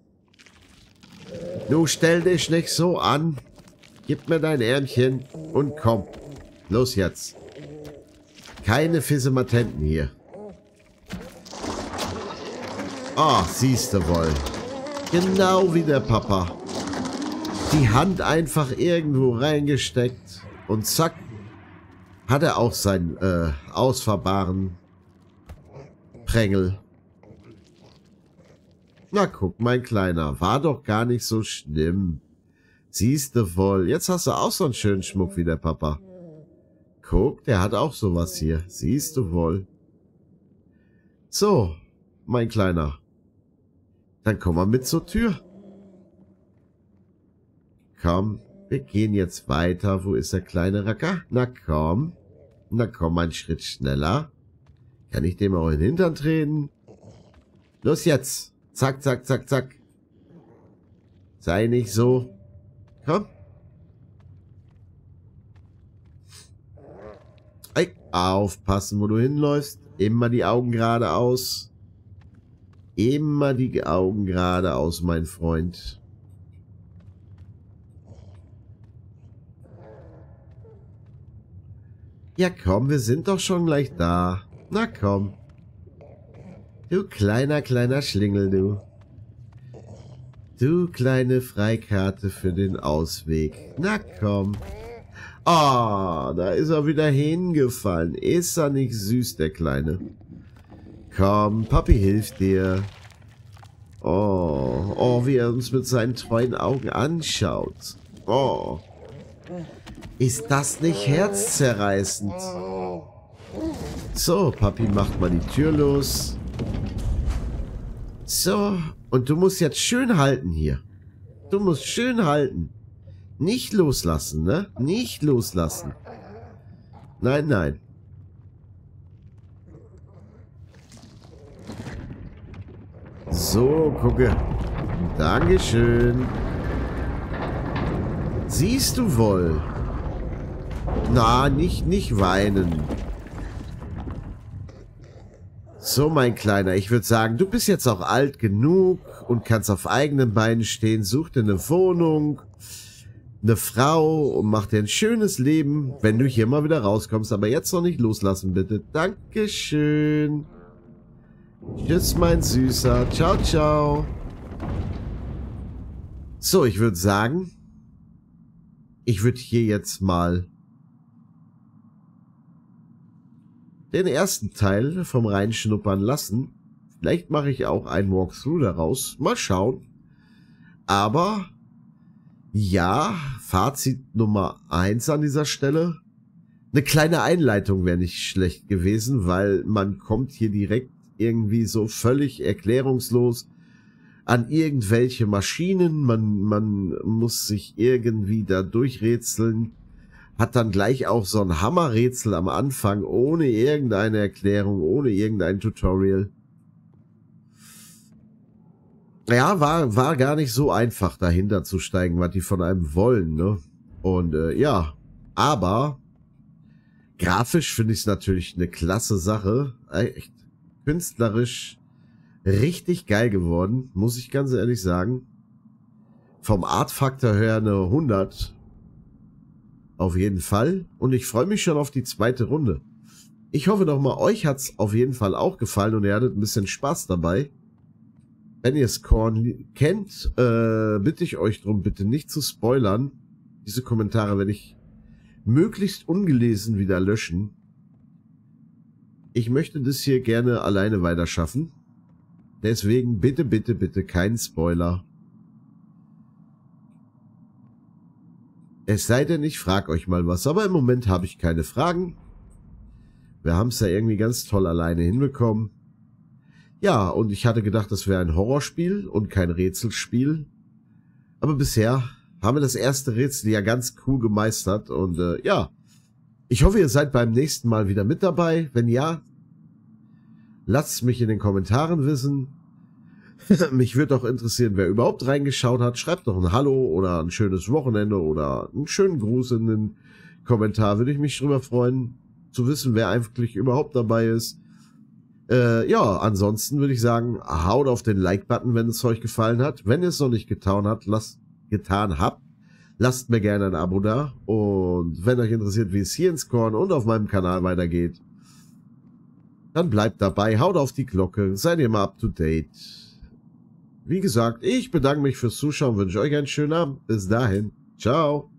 Du stell dich nicht so an. Gib mir dein Ärmchen und komm. Los jetzt. Keine Fissematenten hier. Ah, siehst du wohl. Genau wie der Papa. Die Hand einfach irgendwo reingesteckt und zack, hat er auch sein Ausfahrbaren Prängel. Na guck, mein Kleiner, war doch gar nicht so schlimm. Siehst du wohl, jetzt hast du auch so einen schönen Schmuck wie der Papa. Guck, der hat auch sowas hier. Siehst du wohl. So, mein Kleiner. Dann komm mal mit zur Tür. Komm, wir gehen jetzt weiter. Wo ist der kleine Racker? Na komm. Na komm, einen Schritt schneller. Kann ich dem auch in den Hintern treten? Los jetzt. Zack, zack, zack, zack. Sei nicht so. Komm. Ey, aufpassen, wo du hinläufst. Immer die Augen geradeaus. Immer die Augen geradeaus, mein Freund. Ja komm, wir sind doch schon gleich da. Na komm. Du kleiner Schlingel, du. Du kleine Freikarte für den Ausweg. Na komm. Ah, da ist er wieder hingefallen. Ist er nicht süß, der Kleine? Komm, Papi hilft dir. Oh, oh, wie er uns mit seinen treuen Augen anschaut. Oh. Ist das nicht herzzerreißend? So, Papi macht mal die Tür los. So, und du musst jetzt schön halten hier. Du musst schön halten. Nicht loslassen, ne? Nicht loslassen. Nein, nein. So, gucke. Dankeschön. Siehst du wohl? Na, nicht weinen. So, mein Kleiner, ich würde sagen, du bist jetzt auch alt genug und kannst auf eigenen Beinen stehen. Such dir eine Wohnung, eine Frau und mach dir ein schönes Leben, wenn du hier mal wieder rauskommst. Aber jetzt noch nicht loslassen, bitte. Dankeschön. Tschüss, mein Süßer. Ciao, ciao. So, ich würde sagen, ich würde hier jetzt mal den ersten Teil vom Reinschnuppern lassen. Vielleicht mache ich auch ein Walkthrough daraus. Mal schauen. Aber ja, Fazit Nummer 1 an dieser Stelle. Eine kleine Einleitung wäre nicht schlecht gewesen, weil man kommt hier direkt irgendwie so völlig erklärungslos an irgendwelche Maschinen, man muss sich irgendwie da durchrätseln, hat dann gleich auch so ein Hammerrätsel am Anfang, ohne irgendeine Erklärung, ohne irgendein Tutorial. Ja, war gar nicht so einfach, dahinter zu steigen, was die von einem wollen, ne? Und ja, aber grafisch finde ich es natürlich eine klasse Sache, echt künstlerisch richtig geil geworden, muss ich ganz ehrlich sagen. Vom Artfaktor her eine 100. Auf jeden Fall. Und ich freue mich schon auf die zweite Runde. Ich hoffe doch mal, euch hat es auf jeden Fall auch gefallen und ihr hattet ein bisschen Spaß dabei. Wenn ihr Scorn kennt, bitte ich euch darum, bitte nicht zu spoilern. Diese Kommentare werde ich möglichst ungelesen wieder löschen. Ich möchte das hier gerne alleine weiterschaffen. Deswegen bitte, bitte, bitte kein Spoiler. Es sei denn, ich frage euch mal was, aber im Moment habe ich keine Fragen. Wir haben es ja irgendwie ganz toll alleine hinbekommen. Ja, und ich hatte gedacht, das wäre ein Horrorspiel und kein Rätselspiel. Aber bisher haben wir das erste Rätsel ja ganz cool gemeistert. Und ja, ich hoffe, ihr seid beim nächsten Mal wieder mit dabei. Wenn ja, lasst mich in den Kommentaren wissen. Mich würde auch interessieren, wer überhaupt reingeschaut hat. Schreibt doch ein Hallo oder ein schönes Wochenende oder einen schönen Gruß in den Kommentar. Würde ich mich drüber freuen, zu wissen, wer eigentlich überhaupt dabei ist. Ja, ansonsten würde ich sagen, haut auf den Like-Button, wenn es euch gefallen hat. Wenn ihr es noch nicht getan habt, lasst mir gerne ein Abo da. Und wenn euch interessiert, wie es hier in Scorn und auf meinem Kanal weitergeht, dann bleibt dabei, haut auf die Glocke, seid ihr mal up to date. Wie gesagt, ich bedanke mich fürs Zuschauen, wünsche euch einen schönen Abend. Bis dahin. Ciao.